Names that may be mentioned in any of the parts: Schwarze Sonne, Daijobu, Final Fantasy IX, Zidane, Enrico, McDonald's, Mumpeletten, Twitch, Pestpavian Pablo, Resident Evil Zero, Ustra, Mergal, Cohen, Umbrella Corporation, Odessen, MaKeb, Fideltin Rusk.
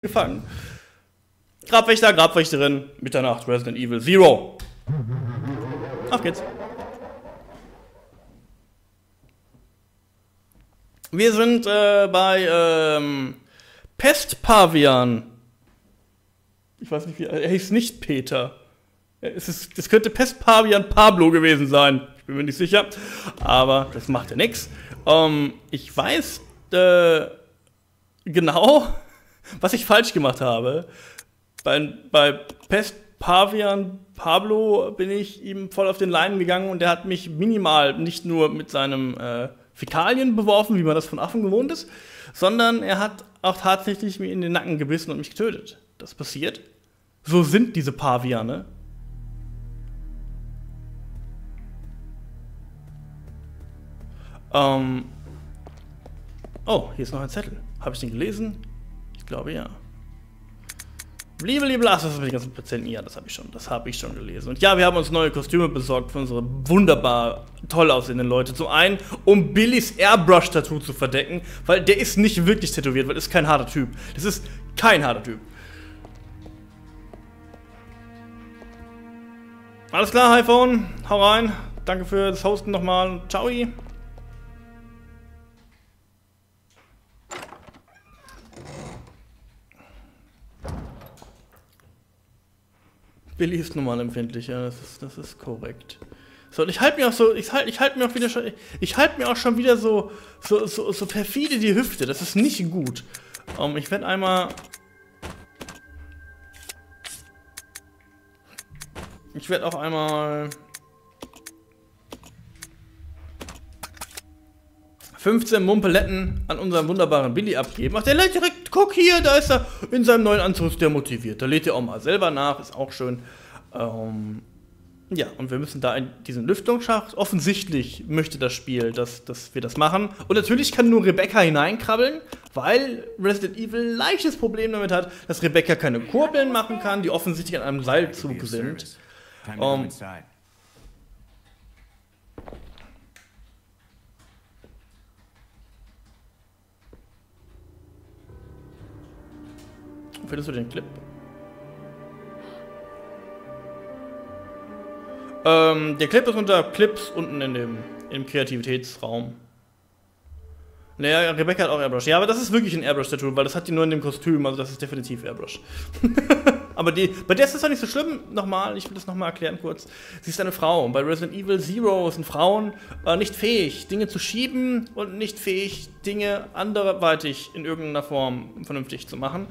gefangen. Grabwächter, Grabwächterin, Mitternacht, Resident Evil Zero. Auf geht's. Wir sind bei Pestpavian. Ich weiß nicht wie, er hieß nicht Peter. Es könnte Pestpavian Pablo gewesen sein. Ich bin mir nicht sicher. Aber das macht ja nichts. Ich weiß genau, was ich falsch gemacht habe. Bei Pestpavian Pablo bin ich ihm voll auf den Leim gegangen und er hat mich minimal nicht nur mit seinem Fäkalien beworfen, wie man das von Affen gewohnt ist, sondern er hat auch tatsächlich mir in den Nacken gebissen und mich getötet. Das passiert. So sind diese Paviane. Oh, hier ist noch ein Zettel. Habe ich den gelesen? Ich glaube ja. Liebe, ach, das ist mit den ganzen Patienten. Ja, das habe ich schon gelesen. Und ja, wir haben uns neue Kostüme besorgt für unsere wunderbar toll aussehenden Leute. Zum einen, um Billys Airbrush-Tattoo zu verdecken, weil der ist nicht wirklich tätowiert, weil das ist kein harter Typ. Das ist kein harter Typ. Alles klar, iPhone. Hau rein. Danke für das Hosten nochmal. Ciao. Billy ist normal empfindlich, ja, das ist korrekt. So, und ich halte mir auch so, ich halte mir auch schon wieder so perfide die Hüfte. Das ist nicht gut. Ich werde einmal, ich werde auch 15 Mumpeletten an unseren wunderbaren Billy abgeben. Ach, der lädt direkt, guck hier, da ist er in seinem neuen Anzug, der motiviert. Da lädt er auch mal selber nach, ist auch schön. Ja, und wir müssen da in diesen Lüftungsschacht. Offensichtlich möchte das Spiel, dass wir das machen. Und natürlich kann nur Rebecca hineinkrabbeln, weil Resident Evil ein leichtes Problem damit hat, dass Rebecca keine Kurbeln machen kann, die offensichtlich an einem Seilzug sind. Findest du den Clip? Der Clip ist unter Clips unten in im Kreativitätsraum. Naja, Rebecca hat auch Airbrush. Ja, aber das ist wirklich ein Airbrush-Tattoo, weil das hat die nur in dem Kostüm, also das ist definitiv Airbrush. Aber bei der ist das doch nicht so schlimm. Nochmal, ich will das nochmal erklären kurz. Sie ist eine Frau und bei Resident Evil Zero sind Frauen nicht fähig, Dinge zu schieben und nicht fähig, Dinge anderweitig in irgendeiner Form vernünftig zu machen,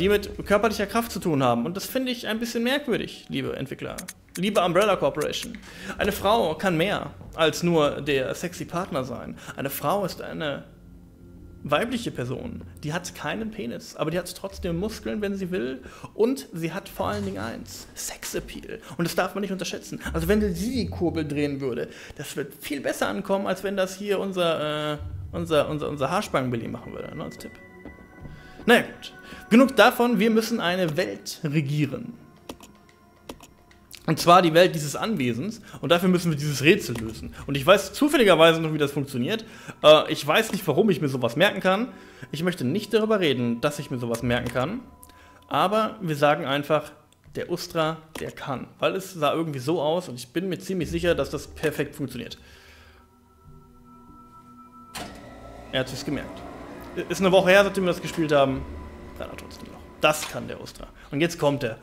die mit körperlicher Kraft zu tun haben. Und das finde ich ein bisschen merkwürdig, liebe Entwickler. Liebe Umbrella Corporation, eine Frau kann mehr als nur der sexy Partner sein. Eine Frau ist eine weibliche Person, die hat keinen Penis, aber die hat trotzdem Muskeln, wenn sie will. Und sie hat vor allen Dingen eins, Sexappeal. Und das darf man nicht unterschätzen. Also wenn sie die Kurbel drehen würde, das wird viel besser ankommen, als wenn das hier unser Haarspangen-Billy machen würde, ne, als Tipp. Naja gut, genug davon, wir müssen eine Welt regieren. Und zwar die Welt dieses Anwesens. Und dafür müssen wir dieses Rätsel lösen. Und ich weiß zufälligerweise noch, wie das funktioniert. Ich weiß nicht, warum ich mir sowas merken kann. Ich möchte nicht darüber reden, dass ich mir sowas merken kann. Aber wir sagen einfach, der Ustra, der kann. Weil es sah irgendwie so aus und ich bin mir ziemlich sicher, dass das perfekt funktioniert. Er hat sich's gemerkt. Ist eine Woche her, seitdem wir das gespielt haben. Dann hat er trotzdem noch. Das kann der Ustra. Und jetzt kommt er.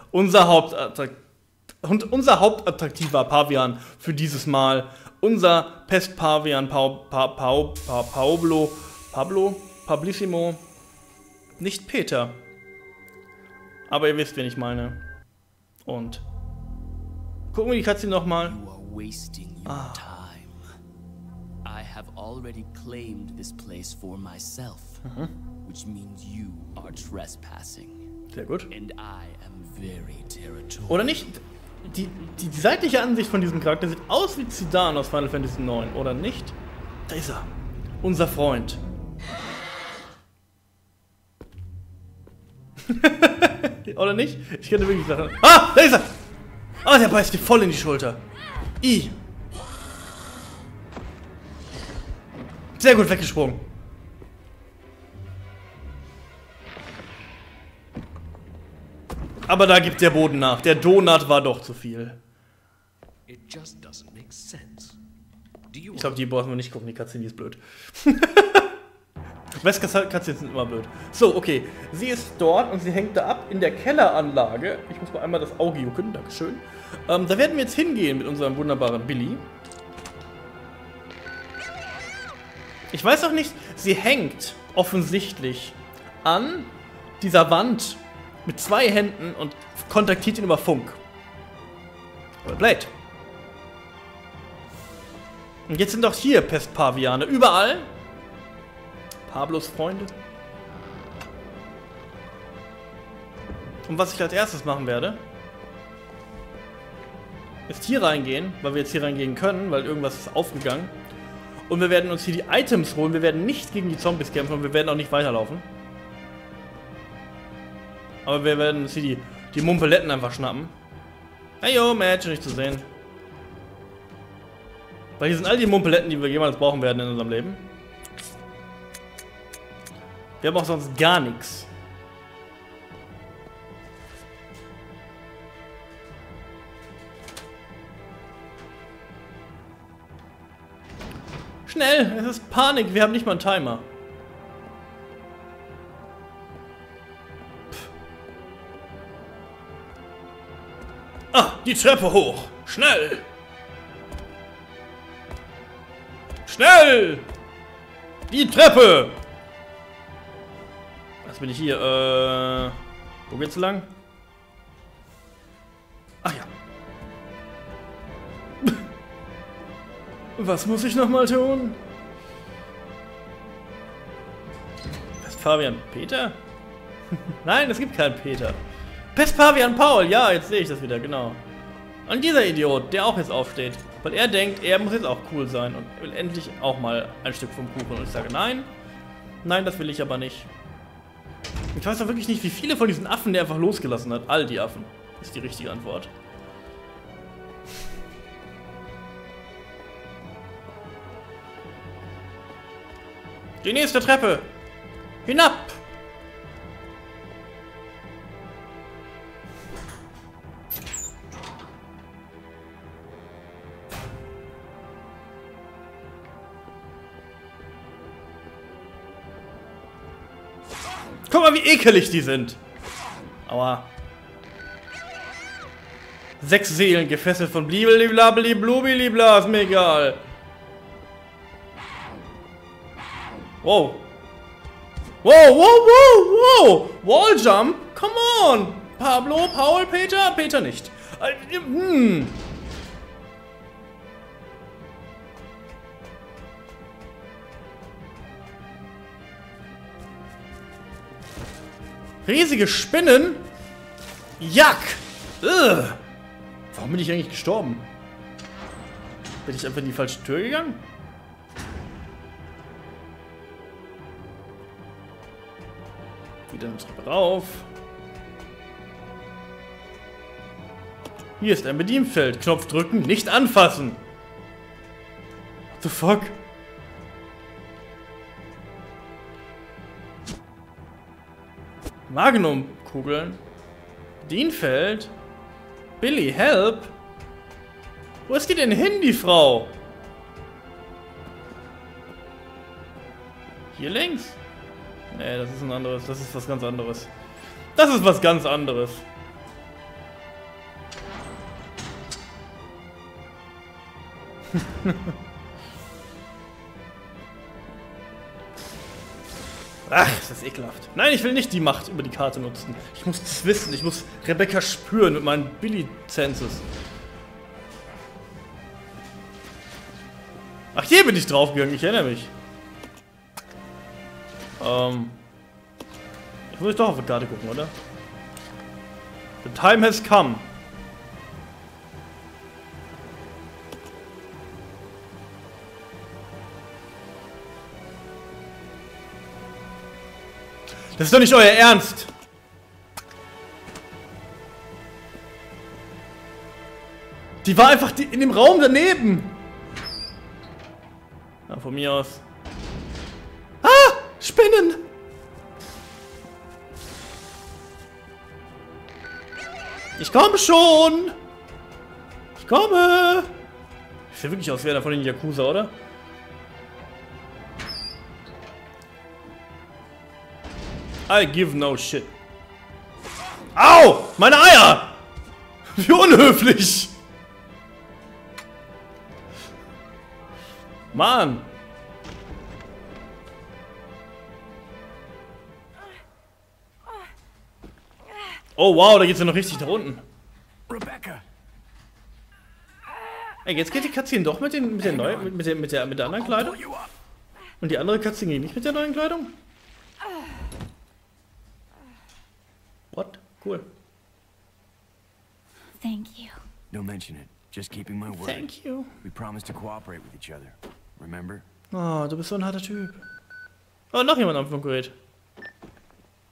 Unser hauptattraktiver Pavian für dieses Mal, unser Pestpavian Pablo, Pablissimo, nicht Peter. Aber ihr wisst, wen ich meine. Und gucken wir die Katze nochmal. Ah. I have already claimed this place for myself, which means you are trespassing. Sehr gut. Oder nicht? Die seitliche Ansicht von diesem Charakter sieht aus wie Zidane aus Final Fantasy IX, oder nicht? Da ist er. Unser Freund. Oder nicht? Ich kenne wirklich Sachen. Ah, da ist er! Ah, der beißt dir voll in die Schulter. Sehr gut weggesprungen. Aber da gibt der Boden nach. Der Donut war doch zu viel. Ich glaube, die brauchen wir nicht gucken. Die Katze, die ist blöd. Westkatzen sind immer blöd. So, okay. Sie ist dort und sie hängt da ab in der Kelleranlage. Ich muss mal einmal das Auge jucken. Dankeschön. Da werden wir jetzt hingehen mit unserem wunderbaren Billy. Ich weiß auch nicht, sie hängt offensichtlich an dieser Wand mit zwei Händen und kontaktiert ihn über Funk. Blade. Und jetzt sind auch hier Pestpaviane überall. Pablos Freunde. Und was ich als erstes machen werde, ist hier reingehen, weil wir jetzt hier reingehen können, weil irgendwas ist aufgegangen. Und wir werden uns hier die Items holen. Wir werden nicht gegen die Zombies kämpfen und wir werden auch nicht weiterlaufen. Aber wir werden uns hier die Mumpeletten einfach schnappen. Hey yo, Match, nicht zu sehen. Weil hier sind all die Mumpeletten, die wir jemals brauchen werden in unserem Leben. Wir haben auch sonst gar nichts. Schnell, es ist Panik, wir haben nicht mal einen Timer. Pff. Ah, die Treppe hoch. Schnell. Schnell. Die Treppe. Jetzt bin ich hier, wo geht's lang? Ach ja. Was muss ich nochmal tun? Pestpavian Peter? Nein, es gibt keinen Peter. Pestpavian Paul, ja, jetzt sehe ich das wieder, genau. Und dieser Idiot, der auch jetzt aufsteht. Weil er denkt, er muss jetzt auch cool sein und will endlich auch mal ein Stück vom Kuchen. Und ich sage nein. Nein, das will ich aber nicht. Ich weiß auch wirklich nicht, wie viele von diesen Affen der einfach losgelassen hat. All die Affen ist die richtige Antwort. Die nächste Treppe! Hinab! Guck mal, wie ekelig die sind. Aua. 6 Seelen gefesselt von Bliblibla, Bliblubilibla, ist mir egal. Wow. Wow, wow, wow, wow. Walljump? Come on. Pablo, Paul, Peter? Peter nicht. Riesige Spinnen? Jack! Warum bin ich eigentlich gestorben? Bin ich einfach in die falsche Tür gegangen? Wieder eine Treppe rauf. Hier ist ein Bedienfeld. Knopf drücken, nicht anfassen! What the fuck? Magnum-Kugeln. Dienfeld. Billy, help. Wo ist die denn hin, die Frau? Hier links? Nee, das ist ein anderes. Das ist was ganz anderes. Das ist was ganz anderes. Ach, ist das ekelhaft. Nein, ich will nicht die Macht über die Karte nutzen. Ich muss es wissen. Ich muss Rebecca spüren mit meinen Billy-Senses. Ach, hier bin ich draufgegangen. Ich erinnere mich. Jetzt muss ich doch auf die Karte gucken, oder? The time has come. Das ist doch nicht euer Ernst! Die war einfach in dem Raum daneben! Ja, von mir aus. Ah! Spinnen! Ich komme schon! Ich komme! Ich sehe wirklich aus wie einer von den Yakuza, oder? I give no shit. Au! Meine Eier! Wie unhöflich! Mann! Oh wow, da geht's ja noch richtig nach unten. Rebecca. Ey, jetzt geht die Katzin doch mit der anderen Kleidung. Und die andere Katzin geht nicht mit der neuen Kleidung? What? Cool. Thank you. Don't mention it. Just keeping my word. Thank you. We promised to cooperate with each other. Remember? Oh, du bist so ein harter Typ. Oh, noch jemand am Funkgerät.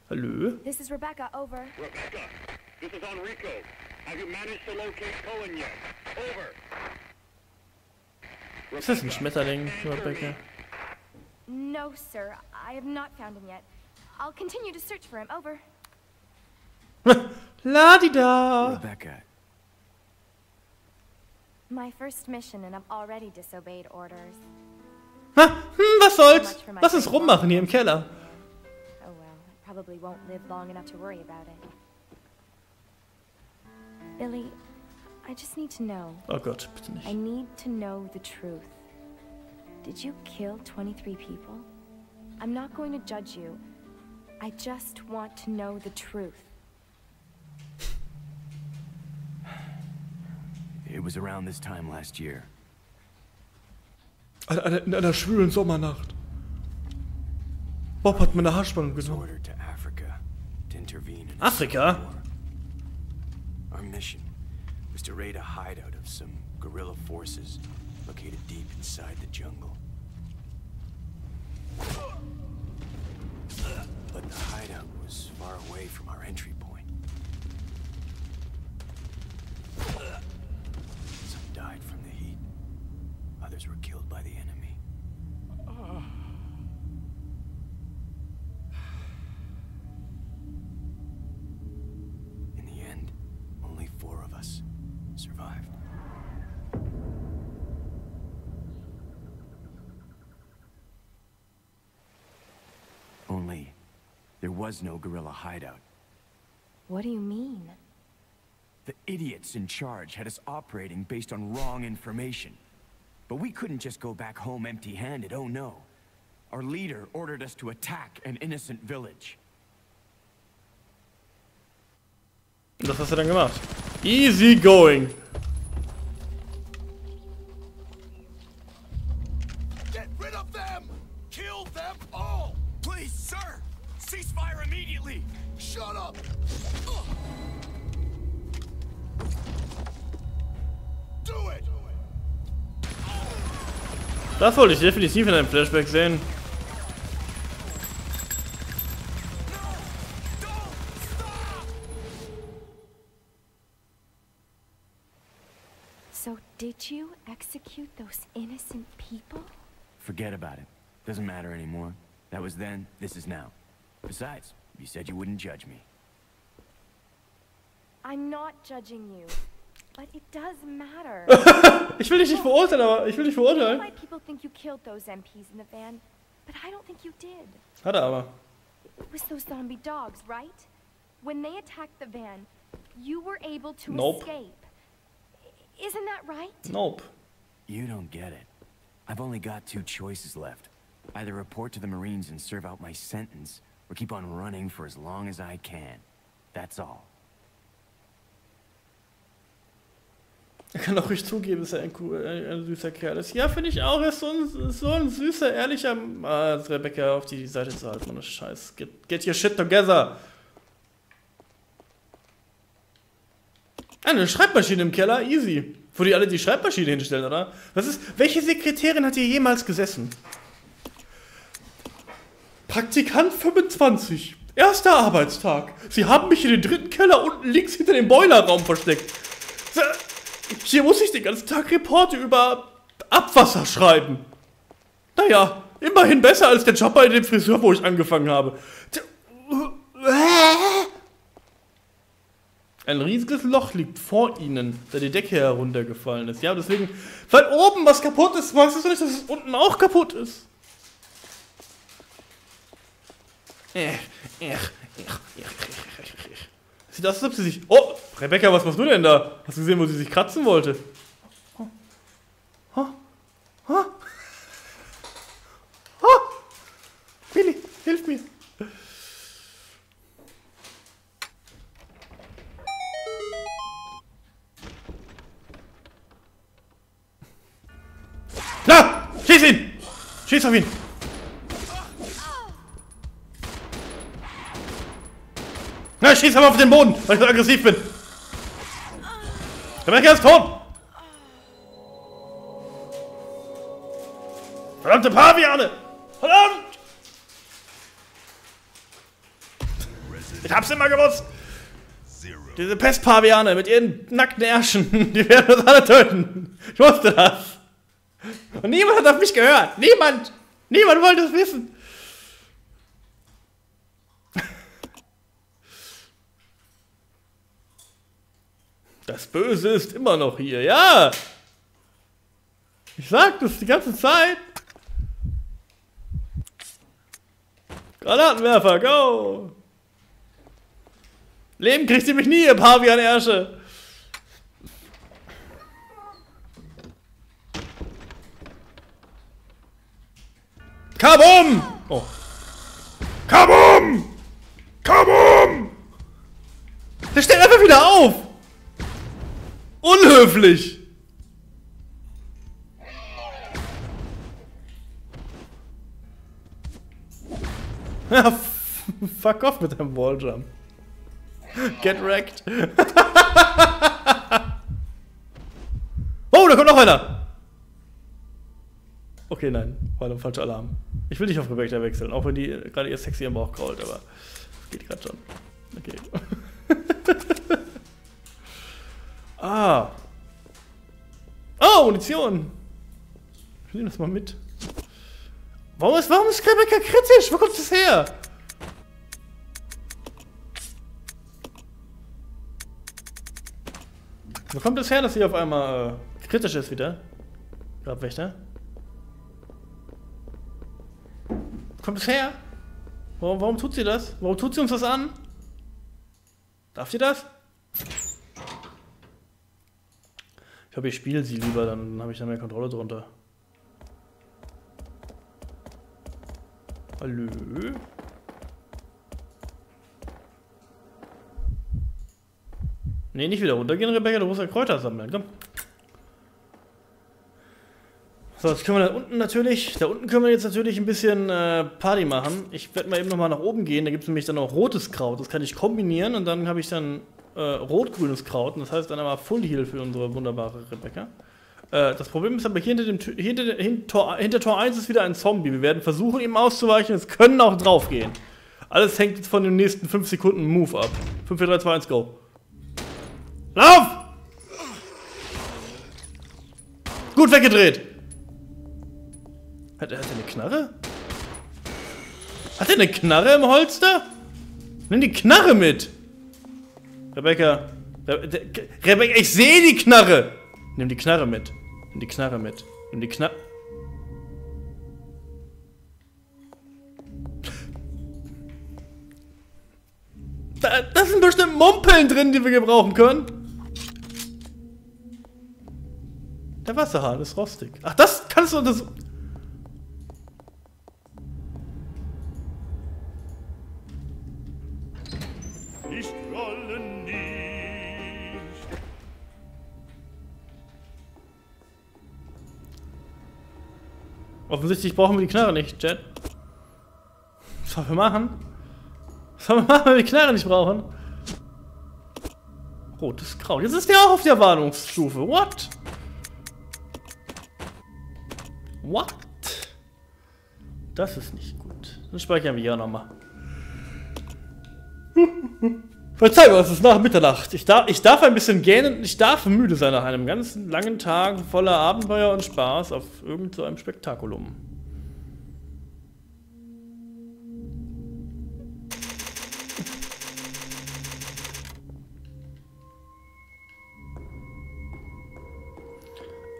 Hallo? This is Rebecca, over. Rebecca, this is Enrico. Have you managed to locate Cohen yet? Over. Rebecca, ist das ein Schmetterling, Rebecca? No, sir. I have not found him yet. I'll continue to search for him. Over. La-di-da. Rebecca. My first mission and I've already disobeyed orders. Ha, was soll's? Lass uns rummachen hier im Keller. Probably won't live long enough to worry about it. Billy, I just need to know. Oh Gott, bitte nicht. I need to know the truth. Did you kill 23 people? I'm not going to judge you. I just want to know the truth. It was around this time last year. In einer schwülen Sommernacht. Bob hat meine Haarspannung gesucht. Afrika? Our mission was to raid a hideout of some guerrilla forces located deep inside the jungle. But the hideout was far away from our entry point. Some died from the heat. Others were killed by the enemy. Only there was no guerrilla hideout. What do you mean? The idiots in charge had us operating based on wrong information. But we couldn't just go back home empty-handed, oh no. Our leader ordered us to attack an innocent village. Was hast du denn gemacht? Easy going. Get rid of them! Kill them all! Please, sir! Ceasefire immediately! Shut up! Do it! Das wollte ich definitiv in einem Flashback sehen. Did you execute those innocent people? Forget about it. Doesn't matter anymore. That was then, this is now. Besides, you said you wouldn't judge me. I'm not judging you, but it does matter. Ich will dich nicht verurteilen, aber ich will dich verurteilen. Why people think you killed those MPs in the van, but I don't think you did. Hat er aber. It was those zombie dogs, right? When they attacked the van, you were able to escape. Isn't that right? Nope. You don't get it. I've only got two choices left. Either report to the Marines and serve out my sentence, or keep on running for as long as I can. That's all. Er kann auch ruhig zugeben, dass er ein süßer Kerl ist. Ja, finde ich auch. Er ist so ein süßer, ehrlicher... Rebecca auf die Seite zu halten. Ohne Scheiß. Get your shit together. Eine Schreibmaschine im Keller, easy. Wo die alle die Schreibmaschine hinstellen, oder? Was ist? Welche Sekretärin hat hier jemals gesessen? Praktikant 25. Erster Arbeitstag. Sie haben mich in den dritten Keller unten links hinter dem Boilerraum versteckt. Hier muss ich den ganzen Tag Reporte über Abwasser schreiben. Naja, immerhin besser als der Job bei dem Friseur, wo ich angefangen habe. Ein riesiges Loch liegt vor ihnen, da die Decke heruntergefallen ist. Ja, deswegen, weil oben was kaputt ist, magst du nicht, dass es unten auch kaputt ist. Sieht aus, als ob sie sich... Oh, Rebecca, was machst du denn da? Hast du gesehen, wo sie sich kratzen wollte? Oh. Oh. Oh. Oh. Billy, hilf mir. Na! Schieß ihn! Schieß auf ihn! Na, schieß aber auf den Boden, weil ich so aggressiv bin! Rebecca ist tot! Verdammte Paviane! Verdammt! Ich hab's immer gewusst! Diese Pestpaviane mit ihren nackten Ärschen, die werden uns alle töten! Ich wusste das! Und niemand hat auf mich gehört. Niemand! Niemand wollte es wissen. Das Böse ist immer noch hier. Ja! Ich sag das die ganze Zeit. Granatenwerfer, go! Leben kriegt ihr mich nie, ihr Pavian-Ärsche. Kabum! Oh. Kabum! Kabum! Der steht einfach wieder auf! Unhöflich! Ja, fuck off mit deinem Walljump. Get wrecked. Oh, da kommt noch einer! Okay, nein, war ein falscher Alarm. Ich will nicht auf Rebecca wechseln, auch wenn die gerade ihr sexy am Bauch krault, aber das geht gerade schon. Okay. Ah. Oh, Munition! Ich nehme das mal mit. Warum ist Rebecca kritisch? Wo kommt das her? Wo kommt das her, dass sie auf einmal kritisch ist wieder? Grabwächter? Kommt es her? Warum tut sie das? Warum tut sie uns das an? Darf sie das? Ich glaube, ich spiele sie lieber, dann habe ich da mehr Kontrolle drunter. Hallo? Ne, nicht wieder runtergehen, Rebecca, du musst ja Kräuter sammeln, komm. So, jetzt können wir da unten können wir jetzt natürlich ein bisschen Party machen. Ich werde mal eben nochmal nach oben gehen, da gibt es nämlich dann noch rotes Kraut. Das kann ich kombinieren und dann habe ich dann rot-grünes Kraut. Und das heißt dann einmal Full Heal für unsere wunderbare Rebecca. Das Problem ist aber, hier hinter Tor 1 ist wieder ein Zombie. Wir werden versuchen, ihm auszuweichen, es können auch drauf gehen. Alles hängt jetzt von dem nächsten 5 Sekunden Move ab. 5, 4, 3, 2, 1, go. Lauf! Gut weggedreht! Hat er eine Knarre? Hat er eine Knarre im Holster? Nimm die Knarre mit! Rebecca. Rebecca, ich sehe die Knarre! Nimm die Knarre mit. Nimm die Knarre mit. Nimm die Knarre. Das sind bestimmt Mumpeln drin, die wir gebrauchen können. Der Wasserhahn ist rostig. Ach, das kannst du untersuchen. Offensichtlich brauchen wir die Knarre nicht, Chat. Was sollen wir machen? Was sollen wir machen, wenn wir die Knarre nicht brauchen? Rotes Kraut. Jetzt ist der auch auf der Warnungsstufe. What? What? Das ist nicht gut. Dann speichern wir ja nochmal. Verzeih mir, es ist nach Mitternacht. Ich darf ein bisschen gähnen, ich darf müde sein nach einem ganzen langen Tag voller Abenteuer und Spaß auf irgend so einem Spektakulum.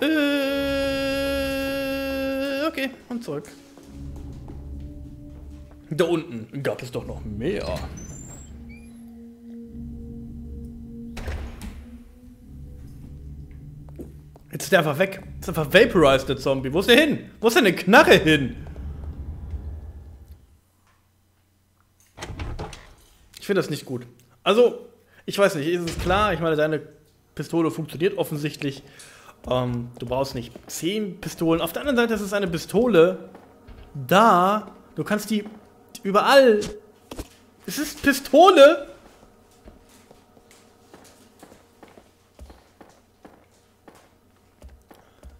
Okay, und zurück. Da unten gab es doch noch mehr. Jetzt ist der einfach weg. Jetzt ist einfach vaporized, der Zombie. Wo ist der hin? Wo ist denn eine Knarre hin? Ich finde das nicht gut. Also, ich weiß nicht, ist es klar? Ich meine, deine Pistole funktioniert offensichtlich. Du brauchst nicht 10 Pistolen. Auf der anderen Seite ist es eine Pistole. Da. Du kannst die überall. Es ist Pistole.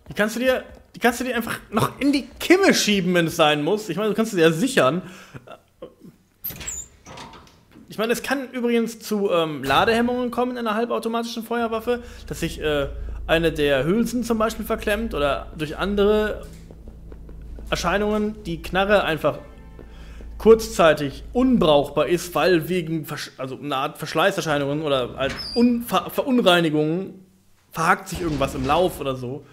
Die kannst du dir einfach noch in die Kimme schieben, wenn es sein muss. Ich meine, du kannst sie ja sichern. Ich meine, es kann übrigens zu Ladehemmungen kommen in einer halbautomatischen Feuerwaffe, dass sich eine der Hülsen zum Beispiel verklemmt oder durch andere Erscheinungen die Knarre einfach kurzzeitig unbrauchbar ist, weil wegen eine Art Verschleißerscheinungen oder halt Verunreinigungen verhakt sich irgendwas im Lauf oder so.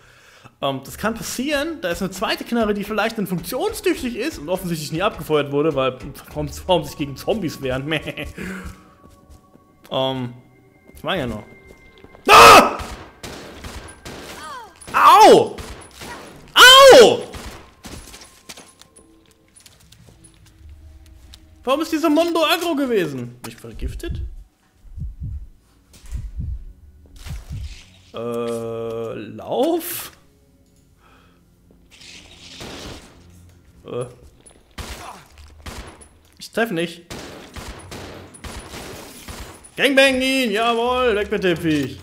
Das kann passieren. Da ist eine zweite Knarre, die vielleicht dann funktionstüchtig ist und offensichtlich nie abgefeuert wurde, weil warum sich gegen Zombies wehren? Ich meine ja noch. Ah! Au! Au! Warum ist dieser Mondo aggro gewesen? Bin ich vergiftet? Lauf? Ich treffe nicht. Gangbang ihn! Jawohl! Weg mit dem Viech!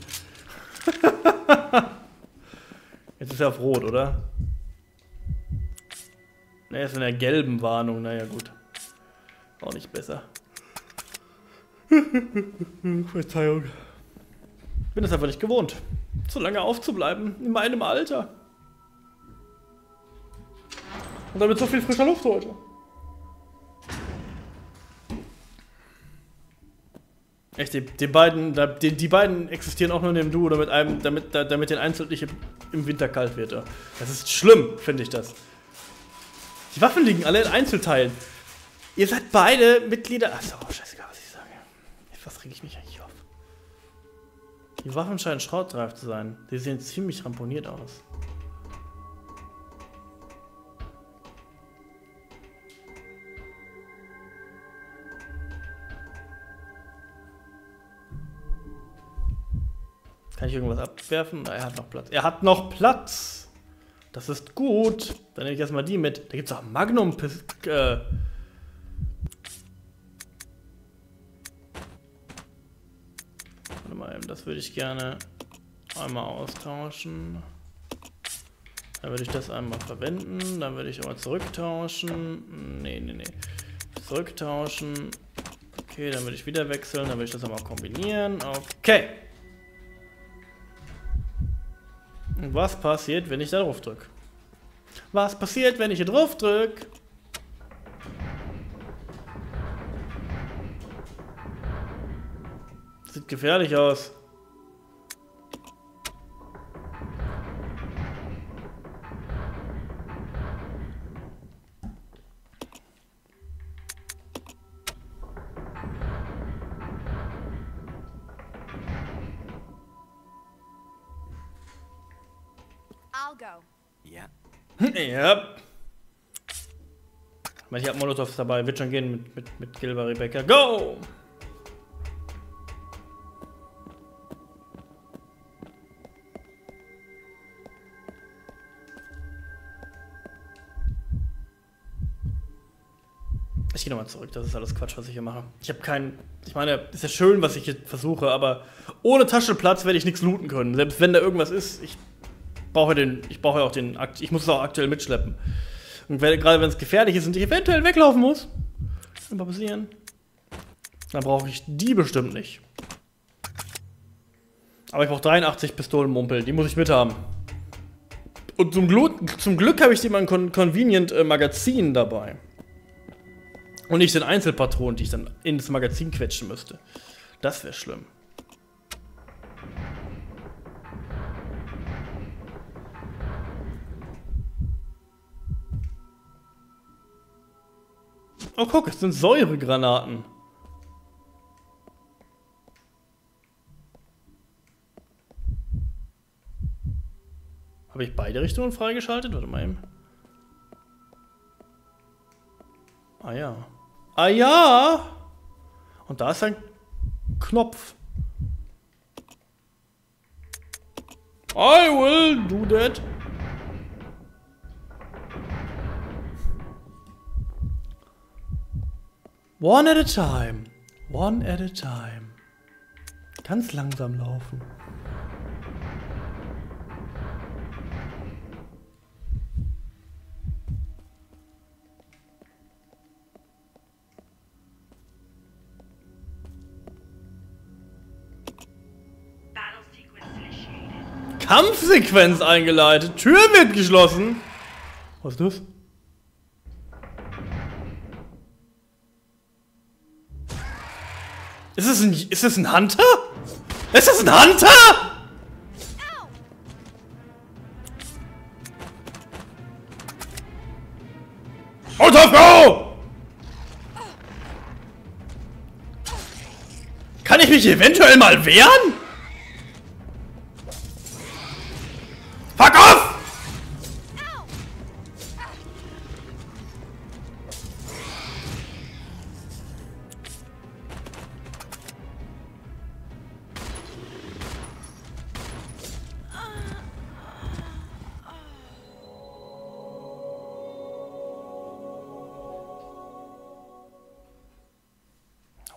Jetzt ist er auf Rot, oder? Ne, er ist in der gelben Warnung. Naja, gut. Auch nicht besser. Verzeihung. Ich bin es einfach nicht gewohnt, so lange aufzubleiben in meinem Alter. Und damit so viel frischer Luft heute. Echt, die beiden existieren auch nur in dem Duo, damit den Einzelnen im Winter kalt wird. Ja. Das ist schlimm, finde ich das. Die Waffen liegen alle in Einzelteilen. Ihr seid beide Mitglieder. Achso, scheißegal, was ich sage. Was reg ich mich eigentlich auf? Die Waffen scheinen schraubreif zu sein. Sie sehen ziemlich ramponiert aus. Kann ich irgendwas abwerfen? Na, er hat noch Platz. Er hat noch Platz! Das ist gut. Dann nehme ich erstmal die mit. Da gibt es auch Magnum. Warte mal eben, das würde ich gerne einmal austauschen. Dann würde ich das einmal verwenden. Dann würde ich aber zurücktauschen. Nee. Zurücktauschen. Okay, dann würde ich wieder wechseln. Dann würde ich das einmal kombinieren. Okay. Was passiert, wenn ich da drauf drücke? Was passiert, wenn ich hier drauf drücke? Sieht gefährlich aus. Ja. Ich hab Molotovs dabei, wird schon gehen mit Gilbert Rebecca. Go! Ich gehe nochmal zurück, das ist alles Quatsch, was ich hier mache. Ich habe keinen. Ich meine, ist ja schön, was ich hier versuche, aber ohne Taschenplatz werde ich nichts looten können. Selbst wenn da irgendwas ist, ich muss es auch aktuell mitschleppen. Und gerade wenn es gefährlich ist und ich eventuell weglaufen muss, kann mal passieren. Dann brauche ich die bestimmt nicht. Aber ich brauche 83 Pistolenmumpel, die muss ich mithaben. Und zum Glück habe ich die mal ein Convenient Magazin dabei. Und nicht den Einzelpatronen, die ich dann in das Magazin quetschen müsste. Das wäre schlimm. Oh guck, es sind Säuregranaten. Habe ich beide Richtungen freigeschaltet? Warte mal eben. Ah ja. Ah ja! Und da ist ein Knopf. I will do that. One at a time. One at a time. Ganz langsam laufen. Kampfsequenz eingeleitet. Tür wird geschlossen. Was ist das? Ist das ein Hunter? Ist das ein Hunter? Autofrau! Kann ich mich eventuell mal wehren? Fuck off!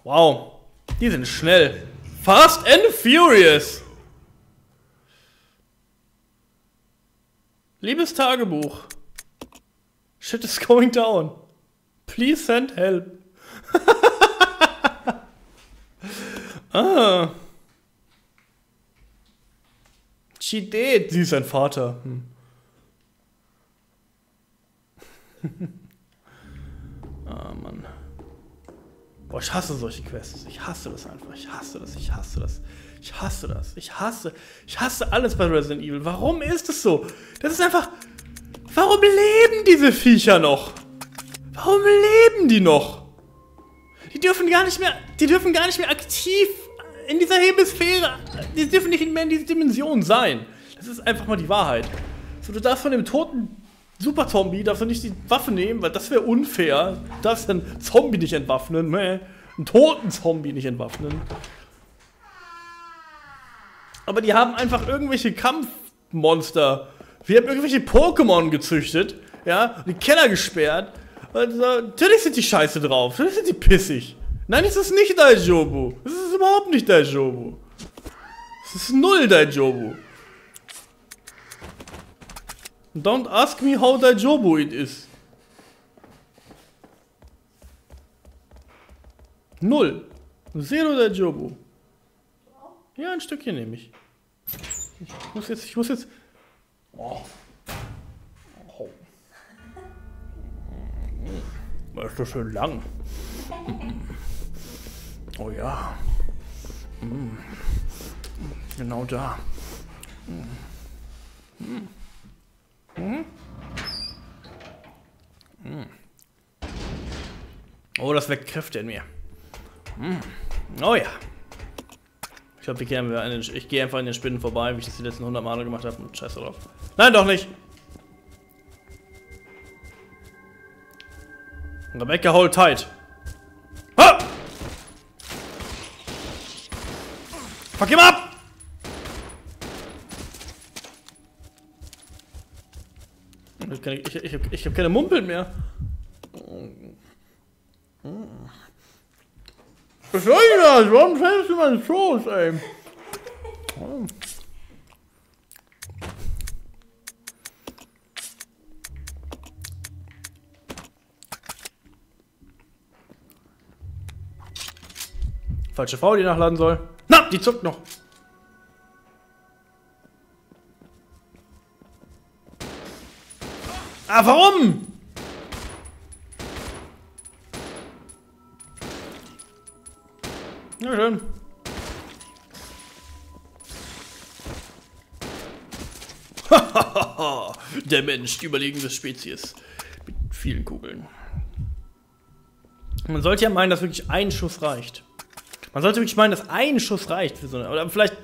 Wow, die sind schnell. Fast and Furious. Liebes Tagebuch. Shit is going down. Please send help. Ah. She did. Sie ist ein Vater. Ah, Mann. Boah, ich hasse solche Quests. Ich hasse das einfach. Ich hasse das. Ich hasse das. Ich hasse das. Ich hasse alles bei Resident Evil. Warum ist es so? Das ist einfach... Warum leben diese Viecher noch? Warum leben die noch? Die dürfen gar nicht mehr aktiv in dieser Hemisphäre... Die dürfen nicht mehr in diese Dimension sein. Das ist einfach mal die Wahrheit. So, du darfst von dem toten Super-Zombie darfst du nicht die Waffe nehmen, weil das wäre unfair. Du darfst einen Zombie nicht entwaffnen. Nee, einen toten Zombie nicht entwaffnen. Aber die haben einfach irgendwelche Kampfmonster. Wir haben irgendwelche Pokémon gezüchtet, ja, und den Keller gesperrt. Und natürlich sind die scheiße drauf, natürlich sind die pissig. Nein, es ist nicht Daijobu. Es ist überhaupt nicht Daijobu. Es ist null Daijobu. Don't ask me how Daijobu it is. Null. Zero Daijobu. Ja, ein Stückchen nehme ich. Ich muss jetzt... Oh. Oh. Das ist so schön lang. Oh ja. Genau da. Oh, das weckt Kräfte in mir. Oh ja. Ich glaube, ich gehe einfach an den Spinnen vorbei, wie ich das die letzten 100 Male gemacht habe. Und scheiße drauf. Nein, doch nicht! Rebecca, hold tight! Ha! Fuck him up! Ich hab keine Mumpeln mehr. Was soll das? Warum fällst du meine Shows, ey? Falsche Frau, die nachladen soll. Na, die zuckt noch. Ah, warum? Ja, schön. Der Mensch, die überlegene Spezies. Mit vielen Kugeln. Man sollte ja meinen, dass wirklich ein Schuss reicht. Man sollte wirklich meinen, dass ein Schuss reicht für so eine. Oder vielleicht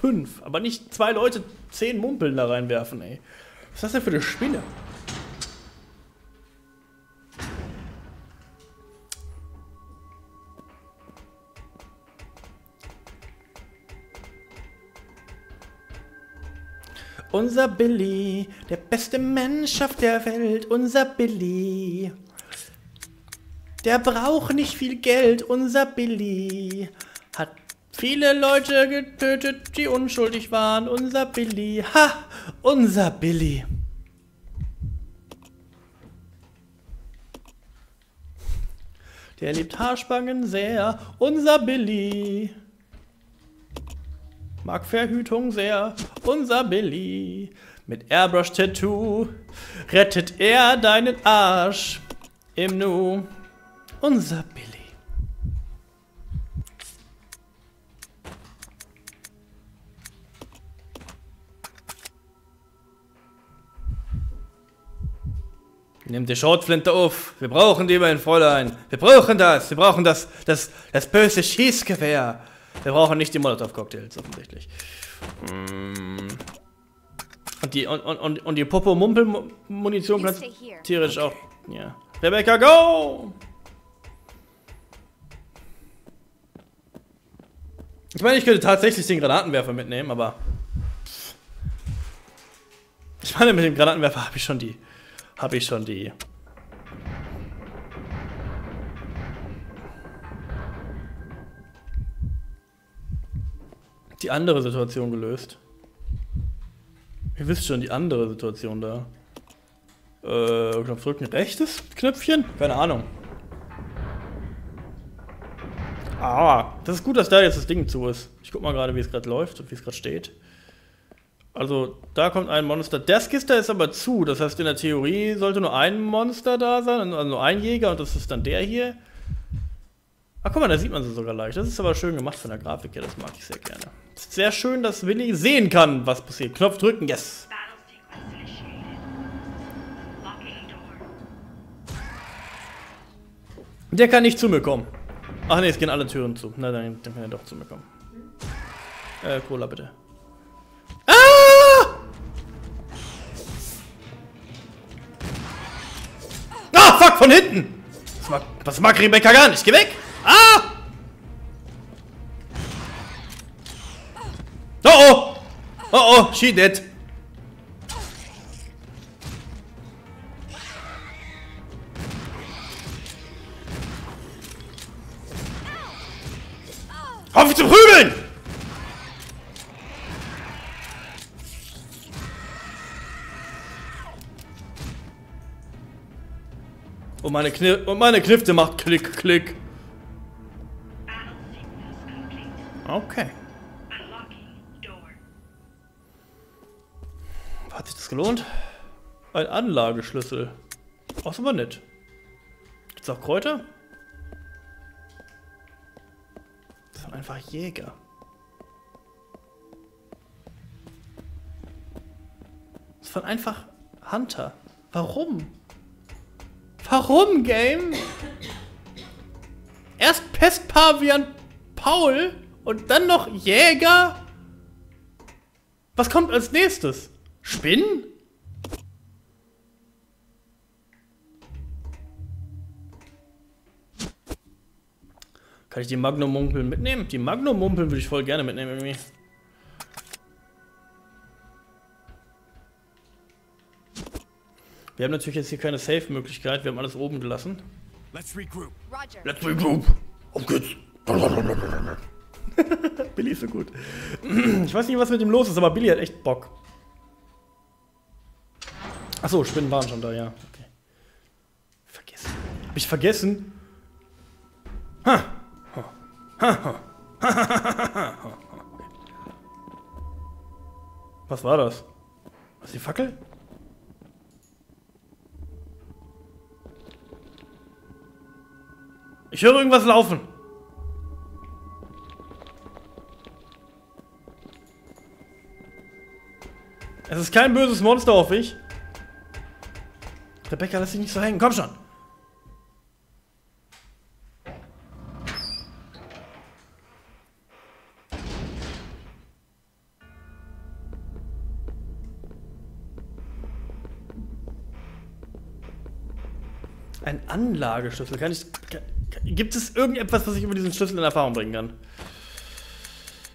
5, aber nicht 2 Leute 10 Mumpeln da reinwerfen, ey. Was ist das denn für eine Spinne? Unser Billy, der beste Mensch auf der Welt, unser Billy. Der braucht nicht viel Geld, unser Billy. Hat viele Leute getötet, die unschuldig waren, unser Billy. Ha, unser Billy. Der liebt Haarspangen sehr, unser Billy. Mag Verhütung sehr, unser Billy. Mit Airbrush-Tattoo rettet er deinen Arsch im Nu. Unser Billy. Nimm die Schrotflinte auf. Wir brauchen die, mein Fräulein. Wir brauchen das. Wir brauchen das böse Schießgewehr. Wir brauchen nicht die Molotow-Cocktails, offensichtlich. Und die Popo-Mumpel-Munition kannst theoretisch auch. Ja. Rebecca, go! Ich meine, ich könnte tatsächlich den Granatenwerfer mitnehmen, aber. Ich meine, mit dem Granatenwerfer habe ich schon die. Die andere Situation gelöst. Ihr wisst schon, die andere Situation da. Knopf drücken, rechtes Knöpfchen? Keine Ahnung. Ah, das ist gut, dass da jetzt das Ding zu ist. Ich guck mal gerade, wie es gerade läuft und wie es gerade steht. Also, da kommt ein Monster. Das Gister ist aber zu, das heißt, in der Theorie sollte nur ein Monster da sein, also nur ein Jäger, und das ist dann der hier. Ach, guck mal, da sieht man sie sogar leicht. Das ist aber schön gemacht von der Grafik her, das mag ich sehr gerne. Es ist sehr schön, dass Willi sehen kann, was passiert. Knopf drücken, yes! Der kann nicht zu mir kommen. Ach ne, es gehen alle Türen zu. Na, dann kann er doch zu mir kommen. Cola bitte. Ah! Ah, fuck, von hinten! Das mag Rebecca gar nicht. Geh weg! Ah! Oh oh! Oh oh, she dead. Auf mich zu prügeln! Und meine Knifte macht Klick, Klick. Okay. Hat sich das gelohnt? Ein Anlageschlüssel. Außer aber nicht. Gibt's auch Kräuter? Das sind einfach Jäger. Das waren einfach Hunter. Warum? Warum, Game? Erst Pestpavian Paul und dann noch Jäger? Was kommt als nächstes? Spinnen? Kann ich die Magnum-Mumpeln mitnehmen? Die Magnum-Mumpeln würde ich voll gerne mitnehmen irgendwie. Wir haben natürlich jetzt hier keine Safe-Möglichkeit, wir haben alles oben gelassen. Let's regroup. Roger. Let's regroup. Auf geht's. Billy ist so gut. Ich weiß nicht, was mit ihm los ist, aber Billy hat echt Bock. Achso, Spinnen waren schon da, ja. Okay. Vergessen. Hab ich vergessen? Ha! Ha! Ha! Ha! Ha! Was war das? Was ist die Fackel? Ich höre irgendwas laufen. Es ist kein böses Monster, hoffe ich. Rebecca, lass dich nicht so hängen. Komm schon. Ein Anlageschlüssel. Gibt es irgendetwas, was ich über diesen Schlüssel in Erfahrung bringen kann?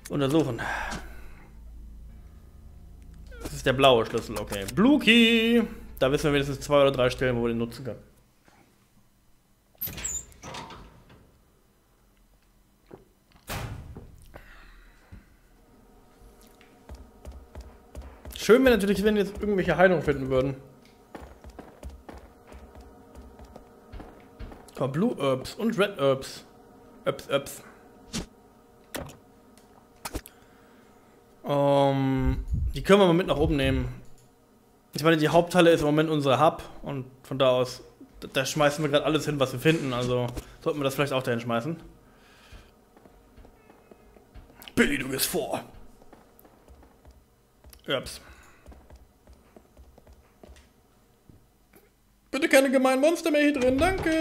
Untersuchen. Das ist der blaue Schlüssel, okay. Blue Key. Da wissen wir wenigstens 2 oder 3 Stellen, wo wir den nutzen können. Schön wäre natürlich, wenn wir jetzt irgendwelche Heilungen finden würden. Blue Herbs und Red Herbs. Die können wir mal mit nach oben nehmen. Ich meine, die Haupthalle ist im Moment unser Hub und von da aus, da schmeißen wir gerade alles hin, was wir finden. Also sollten wir das vielleicht auch dahin schmeißen. Billy, du gehst vor. Herbs. Bitte keine gemeinen Monster mehr hier drin, danke!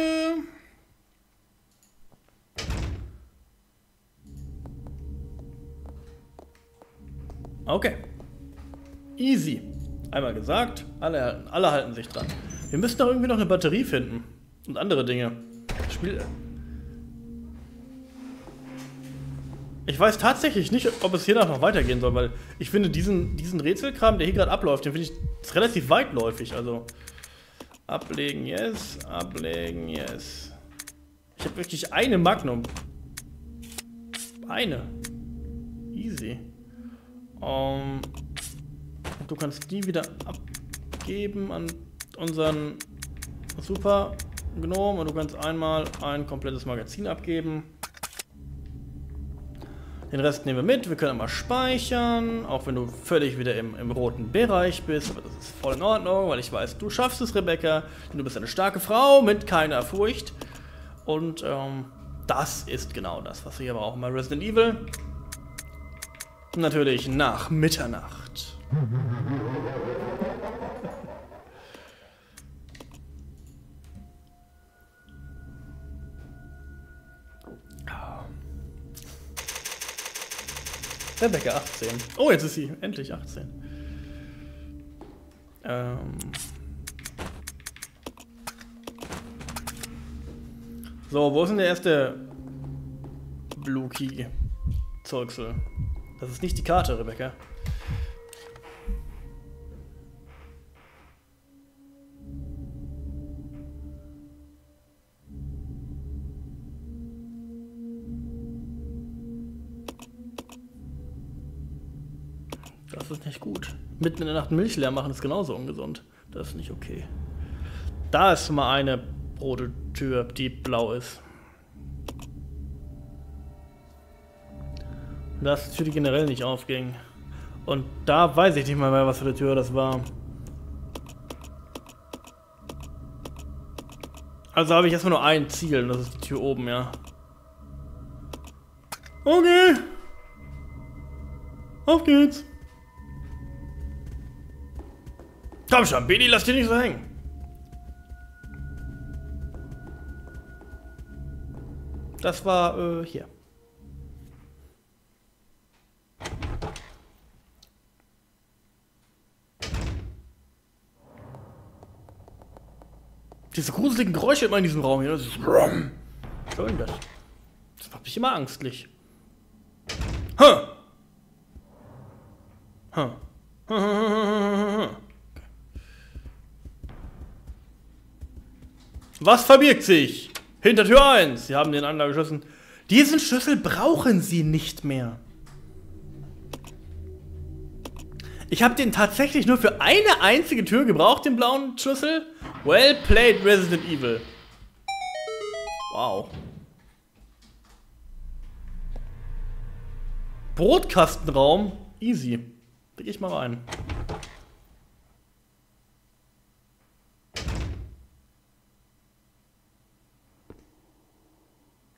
Okay. Easy. Einmal gesagt, alle halten sich dran. Wir müssen doch irgendwie noch eine Batterie finden. Und andere Dinge. Das Spiel. Ich weiß tatsächlich nicht, ob es hier noch weitergehen soll, weil ich finde diesen Rätselkram, der hier gerade abläuft, den finde ich relativ weitläufig, also... Ablegen, yes. Ablegen, yes. Ich habe wirklich eine Magnum. Eine. Easy. Du kannst die wieder abgeben an unseren Super Gnom und du kannst einmal ein komplettes Magazin abgeben. Den Rest nehmen wir mit. Wir können mal speichern, auch wenn du völlig wieder im roten Bereich bist. Aber das ist voll in Ordnung, weil ich weiß, du schaffst es, Rebecca. Denn du bist eine starke Frau mit keiner Furcht. Und das ist genau das, was wir hier brauchen bei Resident Evil. Natürlich nach Mitternacht. Rebecca 18. Oh, jetzt ist sie endlich 18. So, wo ist denn der erste Blue Key Zeugsel? Das ist nicht die Karte, Rebecca. Das ist nicht gut. Mitten in der Nacht Milch leer machen ist genauso ungesund. Das ist nicht okay. Da ist mal eine rote Tür, die blau ist. Und da ist die Tür, die generell nicht aufging. Und da weiß ich nicht mal mehr, was für eine Tür das war. Also habe ich erstmal nur ein Ziel und das ist die Tür oben, ja. Okay. Auf geht's. Komm schon, Billy, lass dich nicht so hängen. Das war hier. Diese gruseligen Geräusche immer in diesem Raum hier. Das ist rum. Schön das. Das macht mich immer angstlich. Huh. Huh. Was verbirgt sich? Hinter Tür 1. Sie haben den Anlageschlüssel. Diesen Schlüssel brauchen Sie nicht mehr. Ich habe den tatsächlich nur für eine einzige Tür gebraucht, den blauen Schlüssel. Well played, Resident Evil. Wow. Brotkastenraum. Easy. Pick ich mal rein.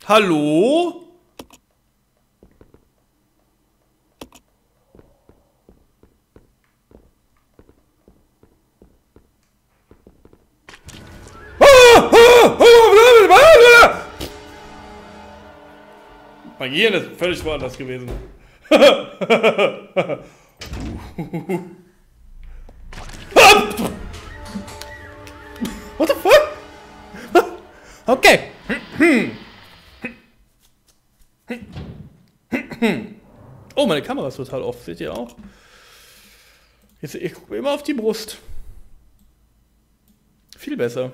Hallo? Mein Gehirn ist völlig woanders gewesen. What the fuck? Okay. Oh, meine Kamera ist total off. Seht ihr auch? Jetzt, ich gucke immer auf die Brust. Viel besser.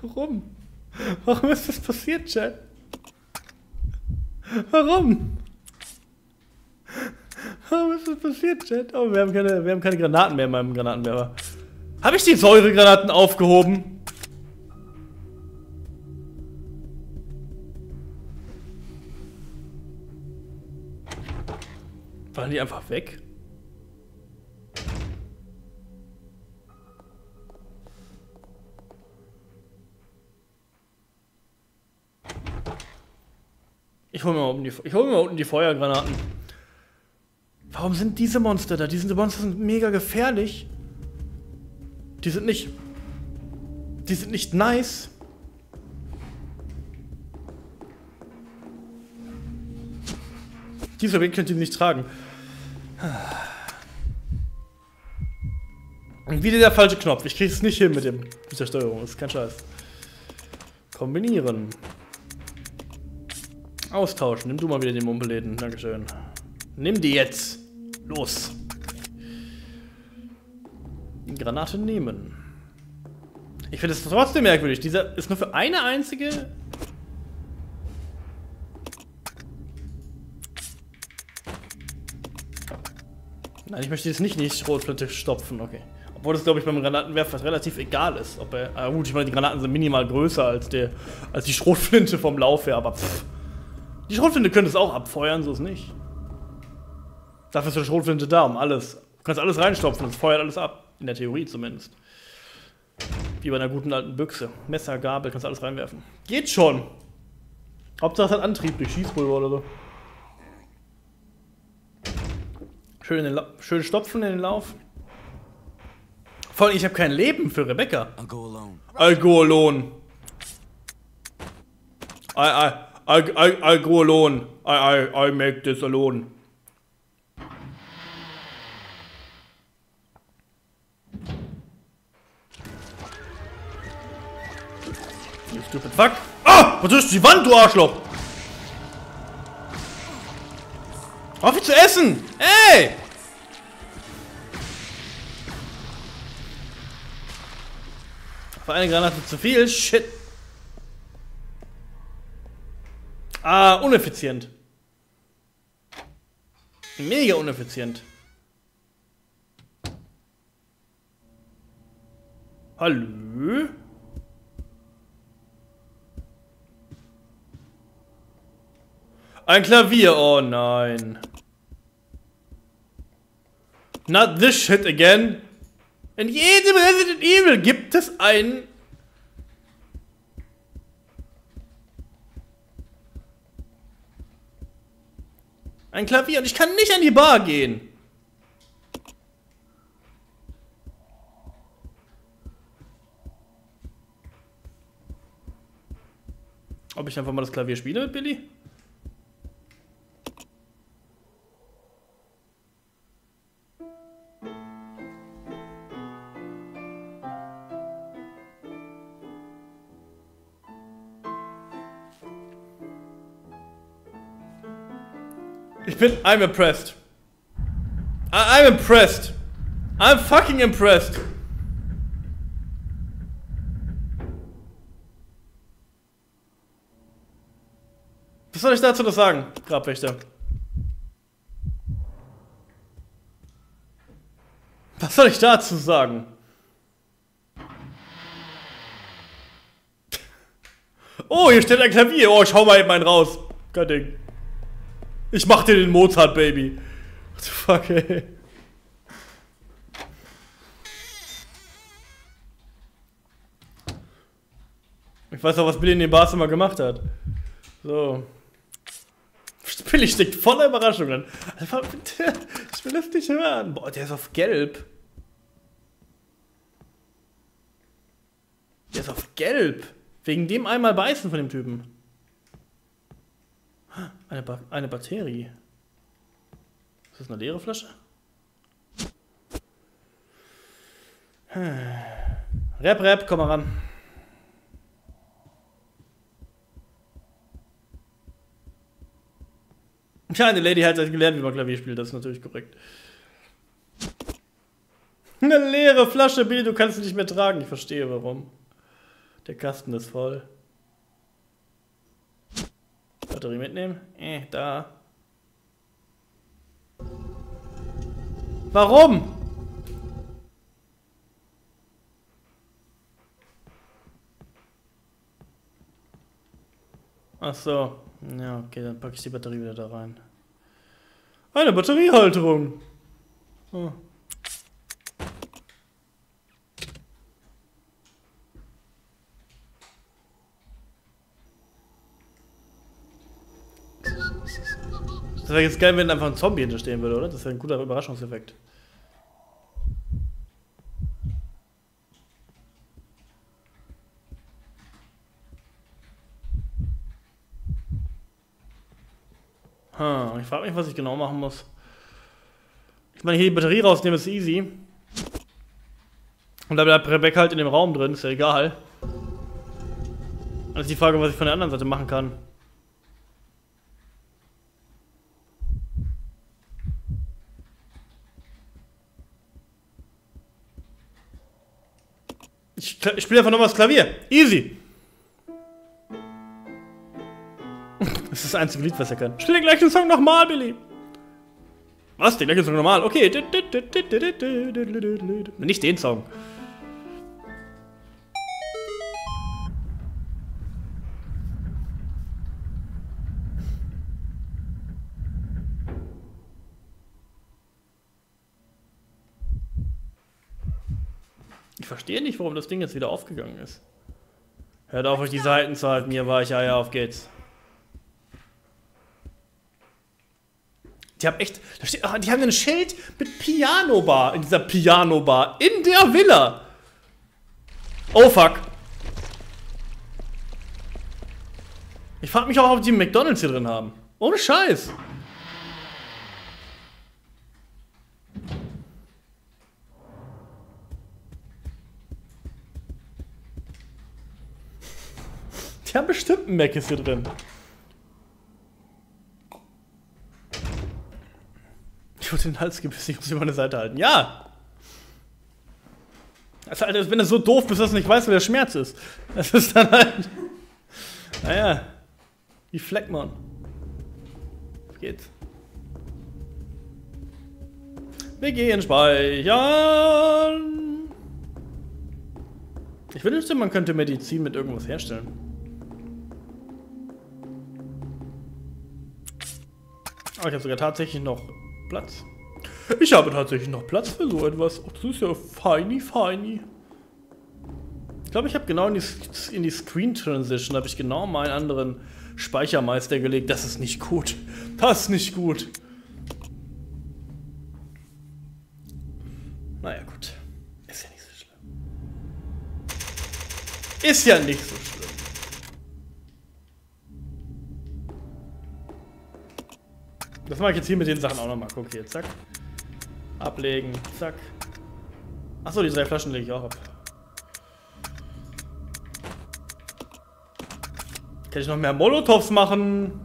Warum? Warum ist das passiert, Chat? Warum? Warum ist das passiert, Chat? Oh, wir haben keine Granaten mehr in meinem Granatenwerfer. Habe ich die Säuregranaten aufgehoben? Waren die einfach weg? Ich hole mir mal unten die Feuergranaten. Warum sind diese Monster da? Diese Monster sind mega gefährlich. Die sind nicht nice. Dieser Weg könnt ihr nicht tragen. Und wieder der falsche Knopf. Ich krieg's nicht hin mit der Steuerung. Das ist kein Scheiß. Kombinieren. Austauschen. Nimm du mal wieder den Mumpeleten. Dankeschön. Nimm die jetzt. Los. Die Granate nehmen. Ich finde es trotzdem merkwürdig. Dieser ist nur für eine einzige... Nein, ich möchte jetzt nicht in die Schrotflinte stopfen, okay. Obwohl das, glaube ich, beim Granatenwerfer relativ egal ist, ob er... gut, ich meine, die Granaten sind minimal größer als die Schrotflinte vom Lauf her, aber pff. Die Schrotflinte könnte es auch abfeuern, so ist nicht. Dafür ist die Schrotflinte da, um alles... Du kannst alles reinstopfen, es feuert alles ab. In der Theorie zumindest. Wie bei einer guten alten Büchse. Messer, Gabel, kannst alles reinwerfen. Geht schon! Hauptsache es hat Antrieb durch Schießpulver oder so. Schön stopfen in den Lauf. Vor allem, ich habe kein Leben für Rebecca. I'll go alone. I'll go alone. I make this alone. You stupid fuck. Ah! Was ist die Wand, du Arschloch? Auf mich zu essen! Ey! Für eine Granate zu viel? Shit! Ah, uneffizient. Mega uneffizient. Hallo? Ein Klavier, oh nein. Not this shit again. In jedem Resident Evil gibt es einen... Ein Klavier und ich kann nicht an die Bar gehen. Ob ich einfach mal das Klavier spiele mit Billy? I'm impressed. I'm impressed. I'm fucking impressed. Was soll ich dazu noch sagen, Grabwächter? Was soll ich dazu sagen? Oh, hier steht ein Klavier. Oh, ich hau mal eben einen raus. Kein Ding. Ich mach dir den Mozart, Baby. What the fuck, ey. Ich weiß auch, was Billy in dem Badezimmer gemacht hat. So. Billy steckt voller Überraschungen. Ich will das nicht hören. Boah, der ist auf gelb. Der ist auf gelb. Wegen dem einmal beißen von dem Typen. Eine Batterie. Ist das eine leere Flasche? Rap, komm mal ran. Ja, eine Lady hat halt gelernt, wie man Klavier spielt, das ist natürlich korrekt. Eine leere Flasche, Billy, du kannst sie nicht mehr tragen. Ich verstehe, warum. Der Kasten ist voll. Batterie mitnehmen? Da. Warum? Ach so. Ja, okay, dann packe ich die Batterie wieder da rein. Eine Batteriehalterung. Oh. Das wäre jetzt geil, wenn einfach ein Zombie hinterstehen würde, oder? Das wäre ein guter Überraschungseffekt. Ich frage mich, was ich genau machen muss. Ich meine, hier die Batterie rausnehmen ist easy. Und da bleibt Rebecca halt in dem Raum drin, ist ja egal. Das ist die Frage, was ich von der anderen Seite machen kann. Ich spiele einfach nochmal das Klavier. Easy. Das ist das einzige Lied, was er kann. Spiel den gleichen Song nochmal, Billy! Was? Den gleichen Song nochmal? Okay. Nicht den Song. Ich verstehe nicht, warum das Ding jetzt wieder aufgegangen ist. Hört auf, euch die Seiten zu halten, hier war ich, ja, auf geht's. Die haben echt, da steht, die haben ein Schild mit Piano-Bar, in dieser Piano-Bar, in der Villa. Oh, fuck. Ich frag mich auch, ob die einen McDonald's hier drin haben. Ohne Scheiß. Die haben bestimmt einen Mac hier drin. Den Hals gebissen, ich muss über meine Seite halten. Ja! Also, Alter, wenn du so doof bist, dass du nicht weißt, wo der Schmerz ist. Das ist dann halt. Naja. Wie Fleckmann. Auf geht's. Wir gehen speichern. Ich wünschte, man könnte Medizin mit irgendwas herstellen. Aber ich habe sogar tatsächlich noch Platz. Ich habe tatsächlich noch Platz für so etwas. Oh, das ist ja feini. Ich glaube, ich habe genau in die Screen Transition habe ich genau meinen anderen Speichermeister gelegt. Das ist nicht gut. Das ist nicht gut. Naja, gut. Ist ja nicht so schlimm. Ist ja nicht so schlimm. Das mache ich jetzt hier mit den Sachen auch nochmal. Guck hier, zack. Ablegen, zack. Achso, die drei Flaschen lege ich auch ab. Kann ich noch mehr Molotows machen?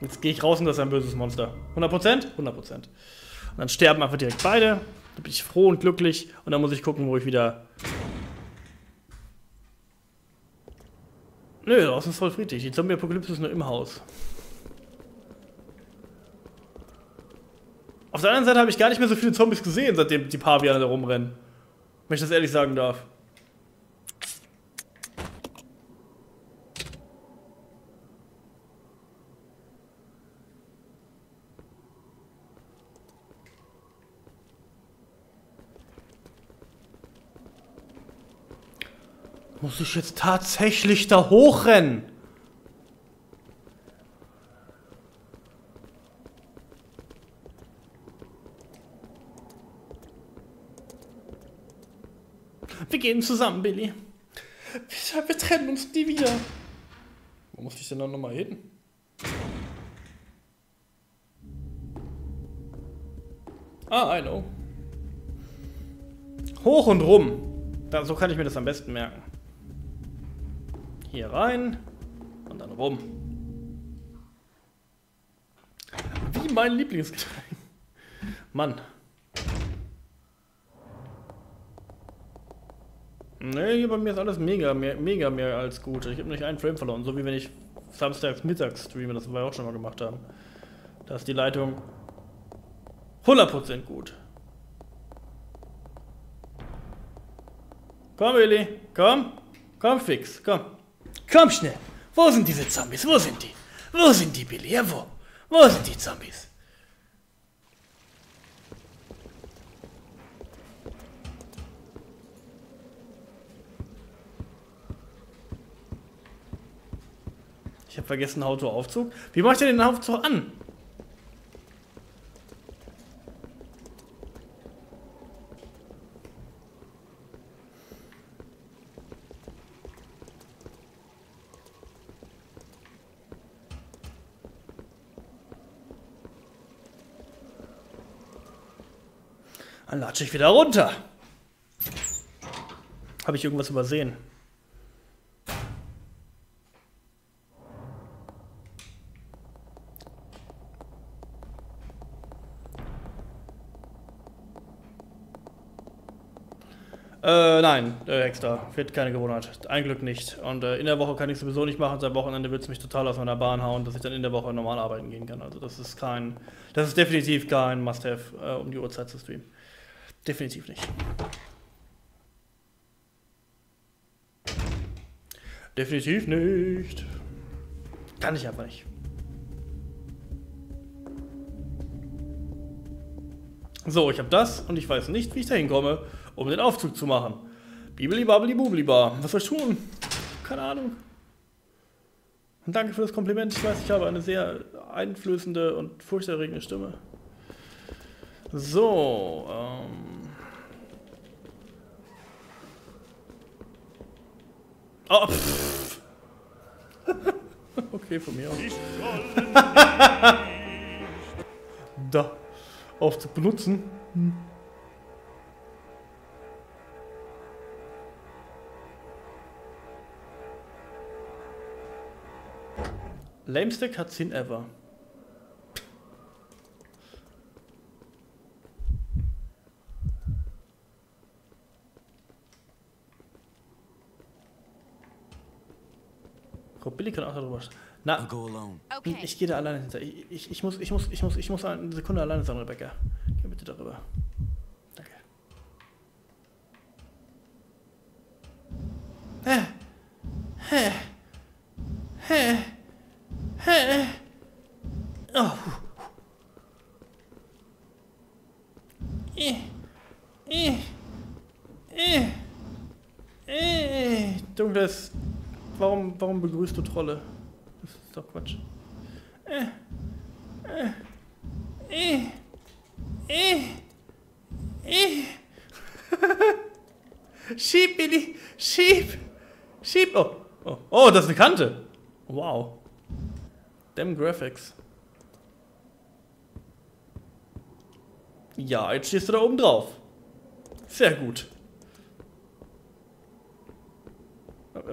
Jetzt gehe ich raus und das ist ein böses Monster. 100%? 100%. Und dann sterben einfach direkt beide. Dann bin ich froh und glücklich. Und dann muss ich gucken, wo ich wieder... Nö, draußen ist voll friedlich. Die Zombie-Apokalypse ist nur im Haus. Auf der anderen Seite habe ich gar nicht mehr so viele Zombies gesehen, seitdem die Paviane da rumrennen. Wenn ich das ehrlich sagen darf. Muss ich jetzt tatsächlich da hochrennen? Wir gehen zusammen, Billy. Wir trennen uns nie wieder. Wo muss ich denn dann nochmal hin? I know. Hoch und rum. So kann ich mir das am besten merken. Hier rein und dann rum. Wie mein Lieblingsgetränk. Mann. Ne, hier bei mir ist alles mega mehr als gut. Ich habe nicht einen Frame verloren, so wie wenn ich samstags mittags streame, das wir auch schon mal gemacht haben. Da ist die Leitung 100% gut. Komm, Willi, komm. Komm, fix, komm. Komm schnell. Wo sind diese Zombies? Wo sind die? Wo sind die, Billy? Ja, wo? Wo sind die Zombies? Ich habe vergessen, Autoaufzug. Wie mache ich denn den Aufzug an? Dann latsche ich wieder runter. Habe ich irgendwas übersehen? Nein, extra. Wird keine Gewohnheit. Ein Glück nicht. Und in der Woche kann ich sowieso nicht machen. Seit Wochenende wird es mich total aus meiner Bahn hauen, dass ich dann in der Woche normal arbeiten gehen kann. Also das ist kein, das ist definitiv kein Must-Have, um die Uhrzeit zu streamen. Definitiv nicht. Definitiv nicht. Kann ich einfach nicht. So, ich habe das und ich weiß nicht, wie ich da hinkomme, um den Aufzug zu machen. Bibeli-babeli-bubeli-ba. Was soll ich tun? Keine Ahnung. Und danke für das Kompliment. Ich weiß, ich habe eine sehr einflößende und furchterregende Stimme. So. Oh, pff. Okay, von mir aus. Da. Auf zu benutzen. Lamestick hat Sinn ever. Billy kann auch darüber. Na, okay. Ich gehe da alleine hinter. Ich muss eine Sekunde alleine sein, Rebecca. Geh bitte darüber. Danke. Dunkles. Warum begrüßt du Trolle? Das ist doch Quatsch. Schieb, Billy! Schieb! Schieb! Oh. Oh! Oh, das ist eine Kante! Wow. Damn Graphics. Ja, jetzt stehst du da oben drauf. Sehr gut.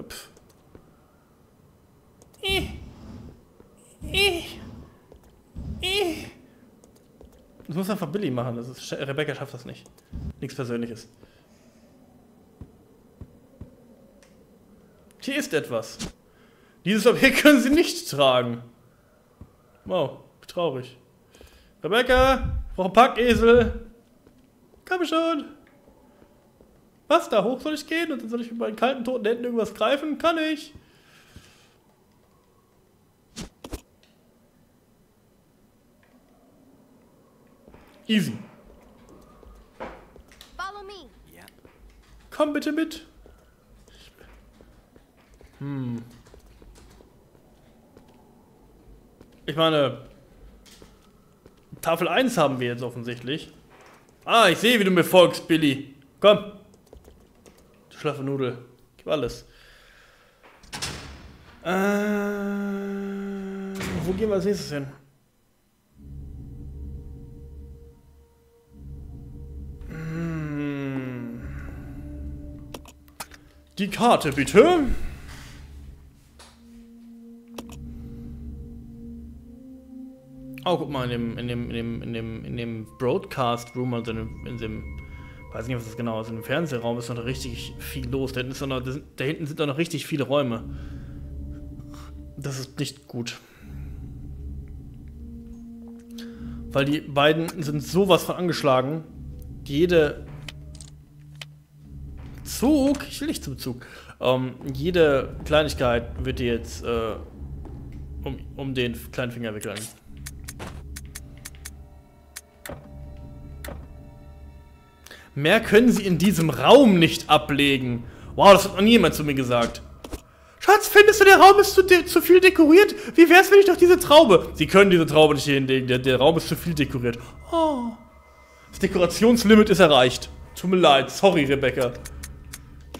Pff. Das muss einfach Billy machen, das ist, Rebecca schafft das nicht. Nichts Persönliches. Hier ist etwas. Dieses Objekt können sie nicht tragen. Wow, traurig. Rebecca, ich brauche einen Packesel. Komm schon. Was, da hoch soll ich gehen und dann soll ich mit meinen kalten, toten Händen irgendwas greifen? Kann ich. Easy. Follow me. Yeah. Komm bitte mit. Hm. Ich meine, Tafel 1 haben wir jetzt offensichtlich. Ah, ich sehe, wie du mir folgst, Billy. Komm. Du schlaffe Nudel. Gib alles. Wo gehen wir als nächstes hin? Die Karte, bitte. Oh, guck mal, in dem Broadcast Room, also in dem, weiß nicht, was das genau ist, in dem Fernsehraum ist noch richtig viel los. Da hinten sind doch noch richtig viele Räume. Das ist nicht gut. Weil die beiden sind sowas von angeschlagen. Jede Kleinigkeit wird dir jetzt um den kleinen Finger wickeln. Mehr können sie in diesem Raum nicht ablegen. Wow, das hat noch nie jemand zu mir gesagt. Schatz, findest du, der Raum ist zu viel dekoriert? Wie wär's, wenn ich doch diese Traube... Sie können diese Traube nicht hier hinlegen, der Raum ist zu viel dekoriert. Oh. Das Dekorationslimit ist erreicht. Tut mir leid, sorry, Rebecca.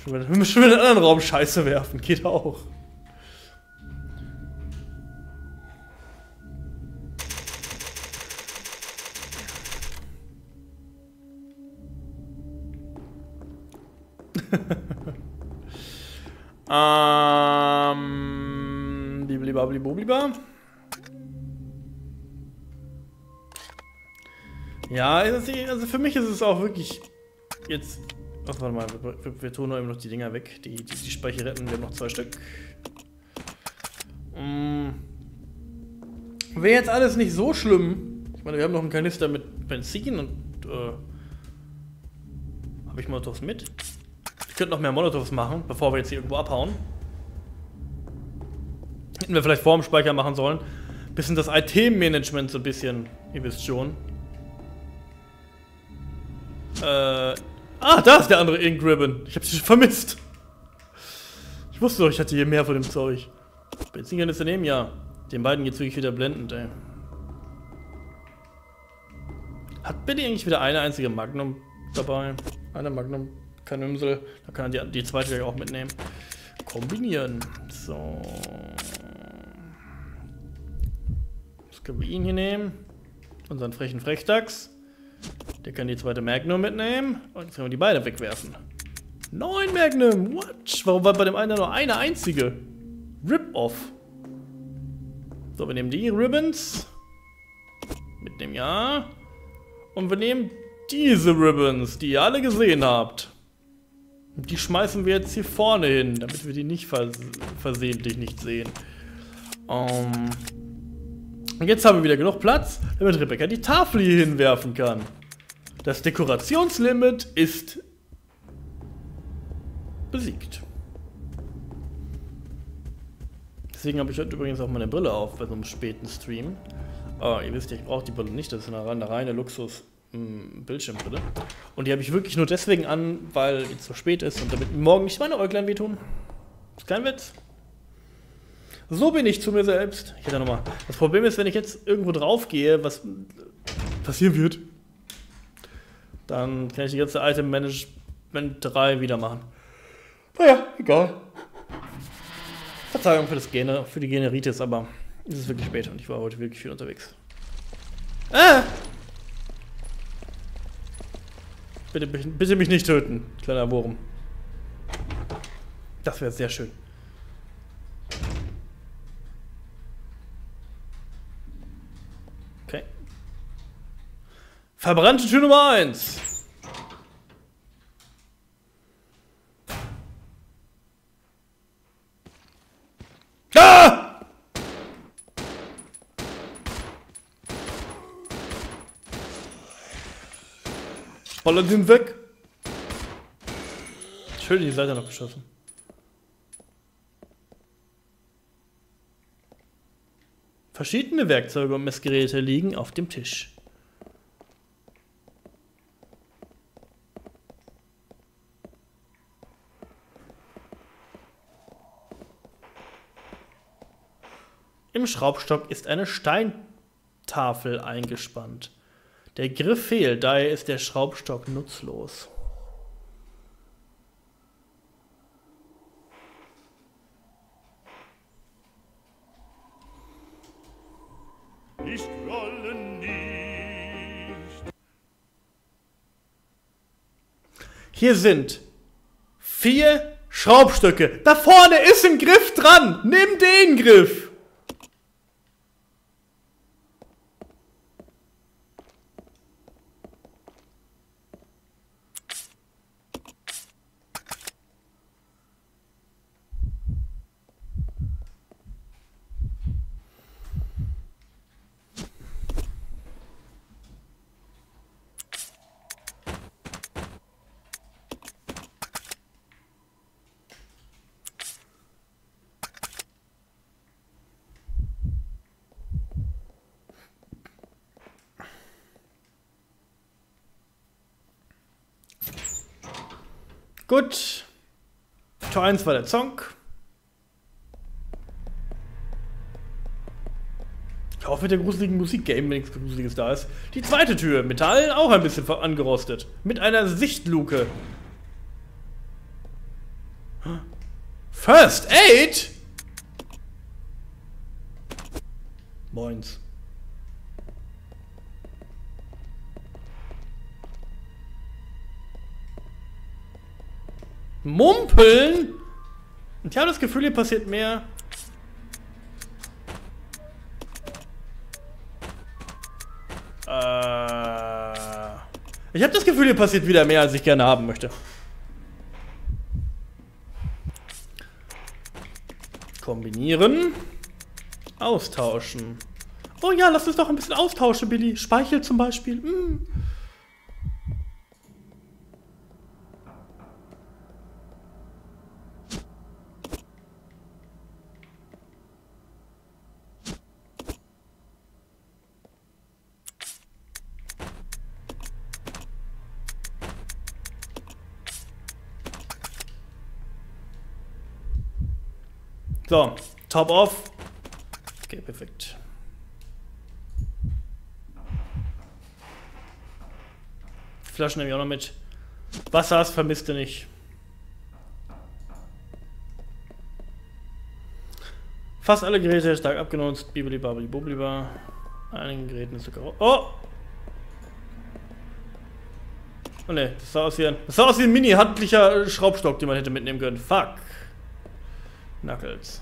Ich will schon wieder in einen anderen Raum Scheiße werfen, geht auch. Ja, also für mich ist es auch wirklich jetzt... Ach, warte mal, wir tun nur eben noch die Dinger weg, die Speicher retten, wir haben noch 2 Stück. Wäre jetzt alles nicht so schlimm. Ich meine, wir haben noch einen Kanister mit Benzin und habe ich Molotows mit? Ich könnte noch mehr Molotows machen, bevor wir jetzt hier irgendwo abhauen. Hätten wir vielleicht vor dem Speicher machen sollen. Bisschen das IT-Management so ein bisschen, ihr wisst schon. Ah, da ist der andere Ingribbon. Ich hab sie schon vermisst. Ich wusste doch, ich hatte hier mehr von dem Zeug. Benzinkan ist daneben, ja. Den beiden geht's wirklich wieder blendend, ey. Hat Billy eigentlich wieder eine einzige Magnum dabei? Eine Magnum, Kanümsel. Da kann er die zweite gleich auch mitnehmen. Kombinieren. So. Das können wir ihn hier nehmen. Unseren frechen Frechdachs. Der kann die zweite Magnum mitnehmen. Und jetzt können wir die beiden wegwerfen. 9 Magnum! What? Warum war bei dem einen nur eine einzige? Rip-Off. So, wir nehmen die Ribbons. Mit dem ja. Und wir nehmen diese Ribbons, die ihr alle gesehen habt. Und die schmeißen wir jetzt hier vorne hin, damit wir die nicht versehentlich nicht sehen. Und jetzt haben wir wieder genug Platz, damit Rebecca die Tafel hier hinwerfen kann. Das Dekorationslimit ist besiegt. Deswegen habe ich heute übrigens auch meine Brille auf bei so einem späten Stream. Ihr wisst ja, ich brauche die Brille nicht, das ist eine reine Luxus-Bildschirmbrille. Und die habe ich wirklich nur deswegen an, weil es so spät ist und damit morgen nicht meine Äuglein wehtun. Ist kein Witz. So bin ich zu mir selbst. Ich hätte nochmal. Das Problem ist, wenn ich jetzt irgendwo drauf gehe, was passieren wird, dann kann ich die ganze Item Management 3 wieder machen. Naja, egal. Verzeihung für die Generitis, aber es ist wirklich spät und ich war heute wirklich viel unterwegs. Bitte mich nicht töten, kleiner Wurm. Das wäre sehr schön. Verbrannte Tür Nummer 1. Ah! Ballert ihn weg. Schön in die Seite noch geschossen. Verschiedene Werkzeuge und Messgeräte liegen auf dem Tisch. Im Schraubstock ist eine Steintafel eingespannt. Der Griff fehlt, daher ist der Schraubstock nutzlos. Ich rolle nicht. Hier sind 4 Schraubstöcke. Da vorne ist ein Griff dran. Nimm den Griff. Gut, Tor 1 war der Zonk. Ich hoffe, mit der gruseligen Musik-Game, wenn nichts Gruseliges da ist. Die zweite Tür, Metall, auch ein bisschen angerostet. Mit einer Sichtluke. First Aid? Moins. Mumpeln? Ich habe das Gefühl, hier passiert mehr. Ich habe das Gefühl, hier passiert wieder mehr, als ich gerne haben möchte. Kombinieren. Austauschen. Oh ja, lass uns doch ein bisschen austauschen, Billy. Speichel zum Beispiel. Mm. So, top off. Okay, perfekt. Flaschen nehme ich auch noch mit. Wassers vermisst du nicht. Fast alle Geräte stark abgenutzt. Bibli babli bubliba. Einigen Geräten ist sogar. Oh! Oh ne, das sah aus wie ein mini-handlicher Schraubstock, den man hätte mitnehmen können. Fuck. Knuckles.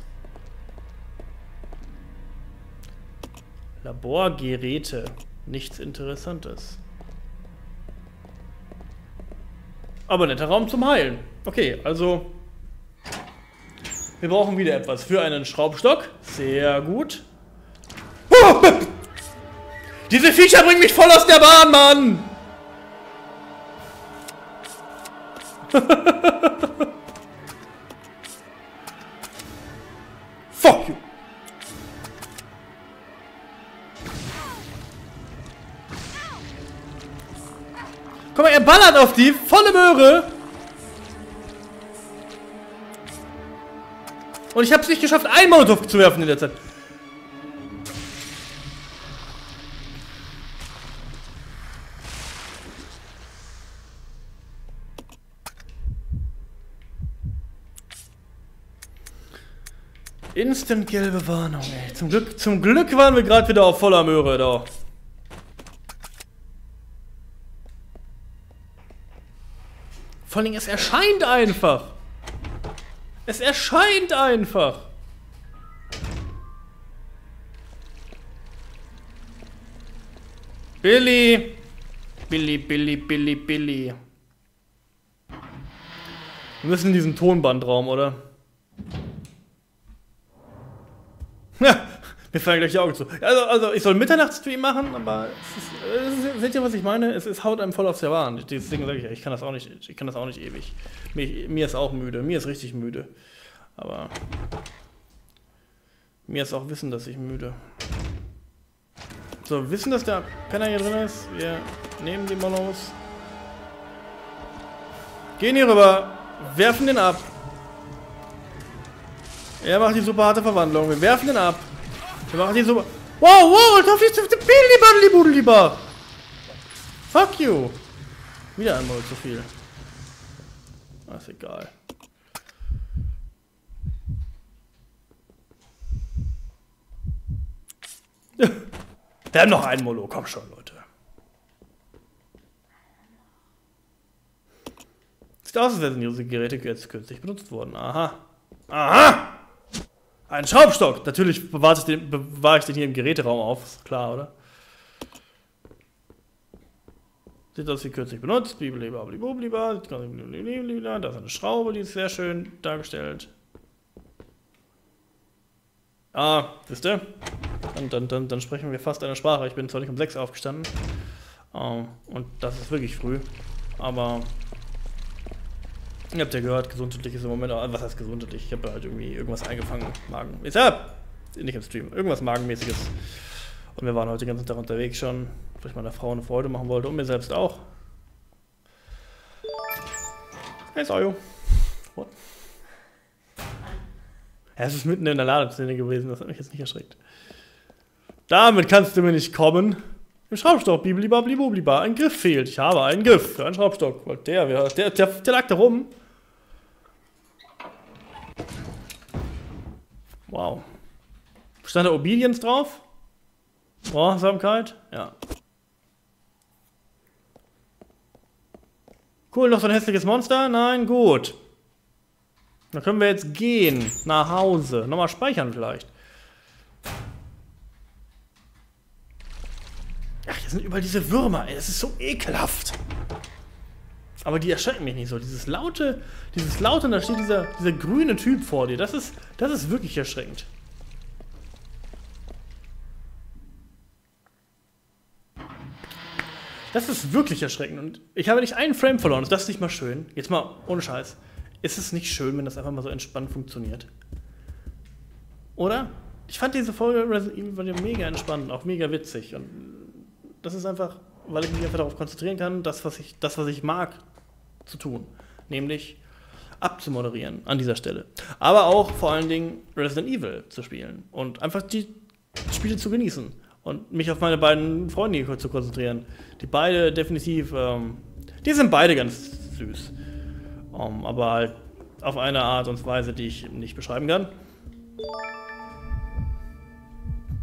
Laborgeräte. Nichts Interessantes. Aber netter Raum zum Heilen. Okay, also... Wir brauchen wieder etwas für einen Schraubstock. Sehr gut. Diese Viecher bringen mich voll aus der Bahn, Mann! Guck mal, er ballert auf die volle Möhre. Und ich hab's nicht geschafft, einen Molotov zu werfen in der Zeit. Instant gelbe Warnung, ey. Zum Glück waren wir gerade wieder auf voller Möhre da. Vor allem, es erscheint einfach. Es erscheint einfach. Billy. Billy, Billy, Billy, Billy. Wir müssen in diesen Tonbandraum, oder? Ja, mir fallen gleich die Augen zu. Also ich soll Mitternachtsstream machen, aber seht ihr, was ich meine? Es haut einem voll aufs Jahr. Deswegen sage ich ja, ich kann das auch nicht ewig. Mir ist auch müde. Mir ist richtig müde. Aber mir ist auch Wissen, dass ich müde. So, Wissen, dass da keiner hier drin ist. Wir nehmen die Monos. Gehen hier rüber. Werfen den ab. Er macht die super harte Verwandlung. Wir werfen den ab. Wir machen die super... Wow, wow, da fließt der Billy-Buddelibudeliba. Fuck you. Wieder einmal zu viel. Ist egal. Wir haben noch einen Molo. Komm schon, Leute. Sieht auszusetzen. Diese Geräte jetzt kürzlich benutzt wurden. Aha. Aha! Ein Schraubstock! Natürlich bewahre ich den hier im Geräteraum auf. Ist klar, oder? Sieht aus wie kürzlich benutzt. Da ist eine Schraube, die ist sehr schön dargestellt. Ah, wisst ihr? Dann sprechen wir fast eine Sprache. Ich bin zwar nicht um 6 aufgestanden. Und das ist wirklich früh. Aber ihr habt ja gehört, gesundheitlich ist im Moment. Was heißt gesundheitlich? Ich habe halt irgendwie irgendwas eingefangen. Magen. Ist ab! Nicht im Stream. Irgendwas Magenmäßiges. Und wir waren heute den ganzen Tag unterwegs schon, weil ich meiner Frau eine Freude machen wollte und mir selbst auch. Hey, Soyo. What? Ja, es ist mitten in der Ladeszene gewesen, das hat mich jetzt nicht erschreckt. Damit kannst du mir nicht kommen. Im Schraubstock, bibliba, ein Griff fehlt. Ich habe einen Griff für einen Schraubstock. Der lag da rum. Wow. Stand da Obedience drauf? Wachsamkeit? Ja. Cool, noch so ein hässliches Monster? Nein, gut. Dann können wir jetzt gehen. Nach Hause. Nochmal speichern vielleicht. Ach, hier sind überall diese Würmer, ey. Das ist so ekelhaft. Aber die erschrecken mich nicht so. Dieses laute, und da steht dieser grüne Typ vor dir. Das ist wirklich erschreckend. Das ist wirklich erschreckend und ich habe nicht einen Frame verloren. Ist das nicht mal schön? Jetzt mal ohne Scheiß. Ist es nicht schön, wenn das einfach mal so entspannt funktioniert? Oder? Ich fand diese Folge Resident Evil mega entspannt, auch mega witzig. Und das ist einfach, weil ich mich einfach darauf konzentrieren kann, das, was ich mag, zu tun. Nämlich abzumoderieren an dieser Stelle. Aber auch vor allen Dingen Resident Evil zu spielen und einfach die Spiele zu genießen. Und mich auf meine beiden Freunde zu konzentrieren. Die beide definitiv, die sind beide ganz süß. Aber halt auf eine Art und Weise, die ich nicht beschreiben kann.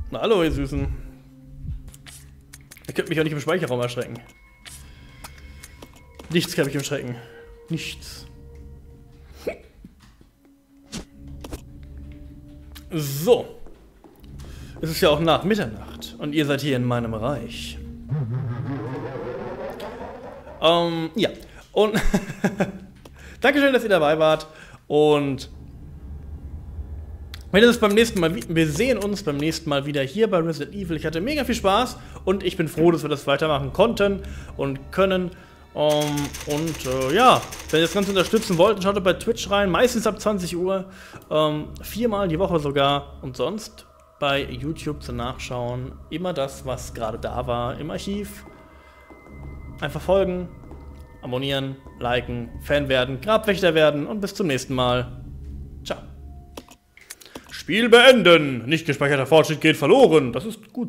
Na hallo ihr Süßen. Ihr könnt mich auch nicht im Speicherraum erschrecken. Nichts kann mich erschrecken. Nichts. So. Es ist ja auch nach Mitternacht und ihr seid hier in meinem Reich. Ja. Und Dankeschön, dass ihr dabei wart. Und wir sehen uns beim nächsten Mal wieder hier bei Resident Evil. Ich hatte mega viel Spaß und ich bin froh, dass wir das weitermachen konnten und können. Ja, wenn ihr das Ganze unterstützen wollt, schaut bei Twitch rein. Meistens ab 20 Uhr. 4-mal die Woche sogar. Und sonst bei YouTube zum Nachschauen. Immer das, was gerade da war, im Archiv. Einfach folgen, abonnieren, liken, Fan werden, Grabwächter werden und bis zum nächsten Mal. Ciao. Spiel beenden. Nicht gespeicherter Fortschritt geht verloren. Das ist gut.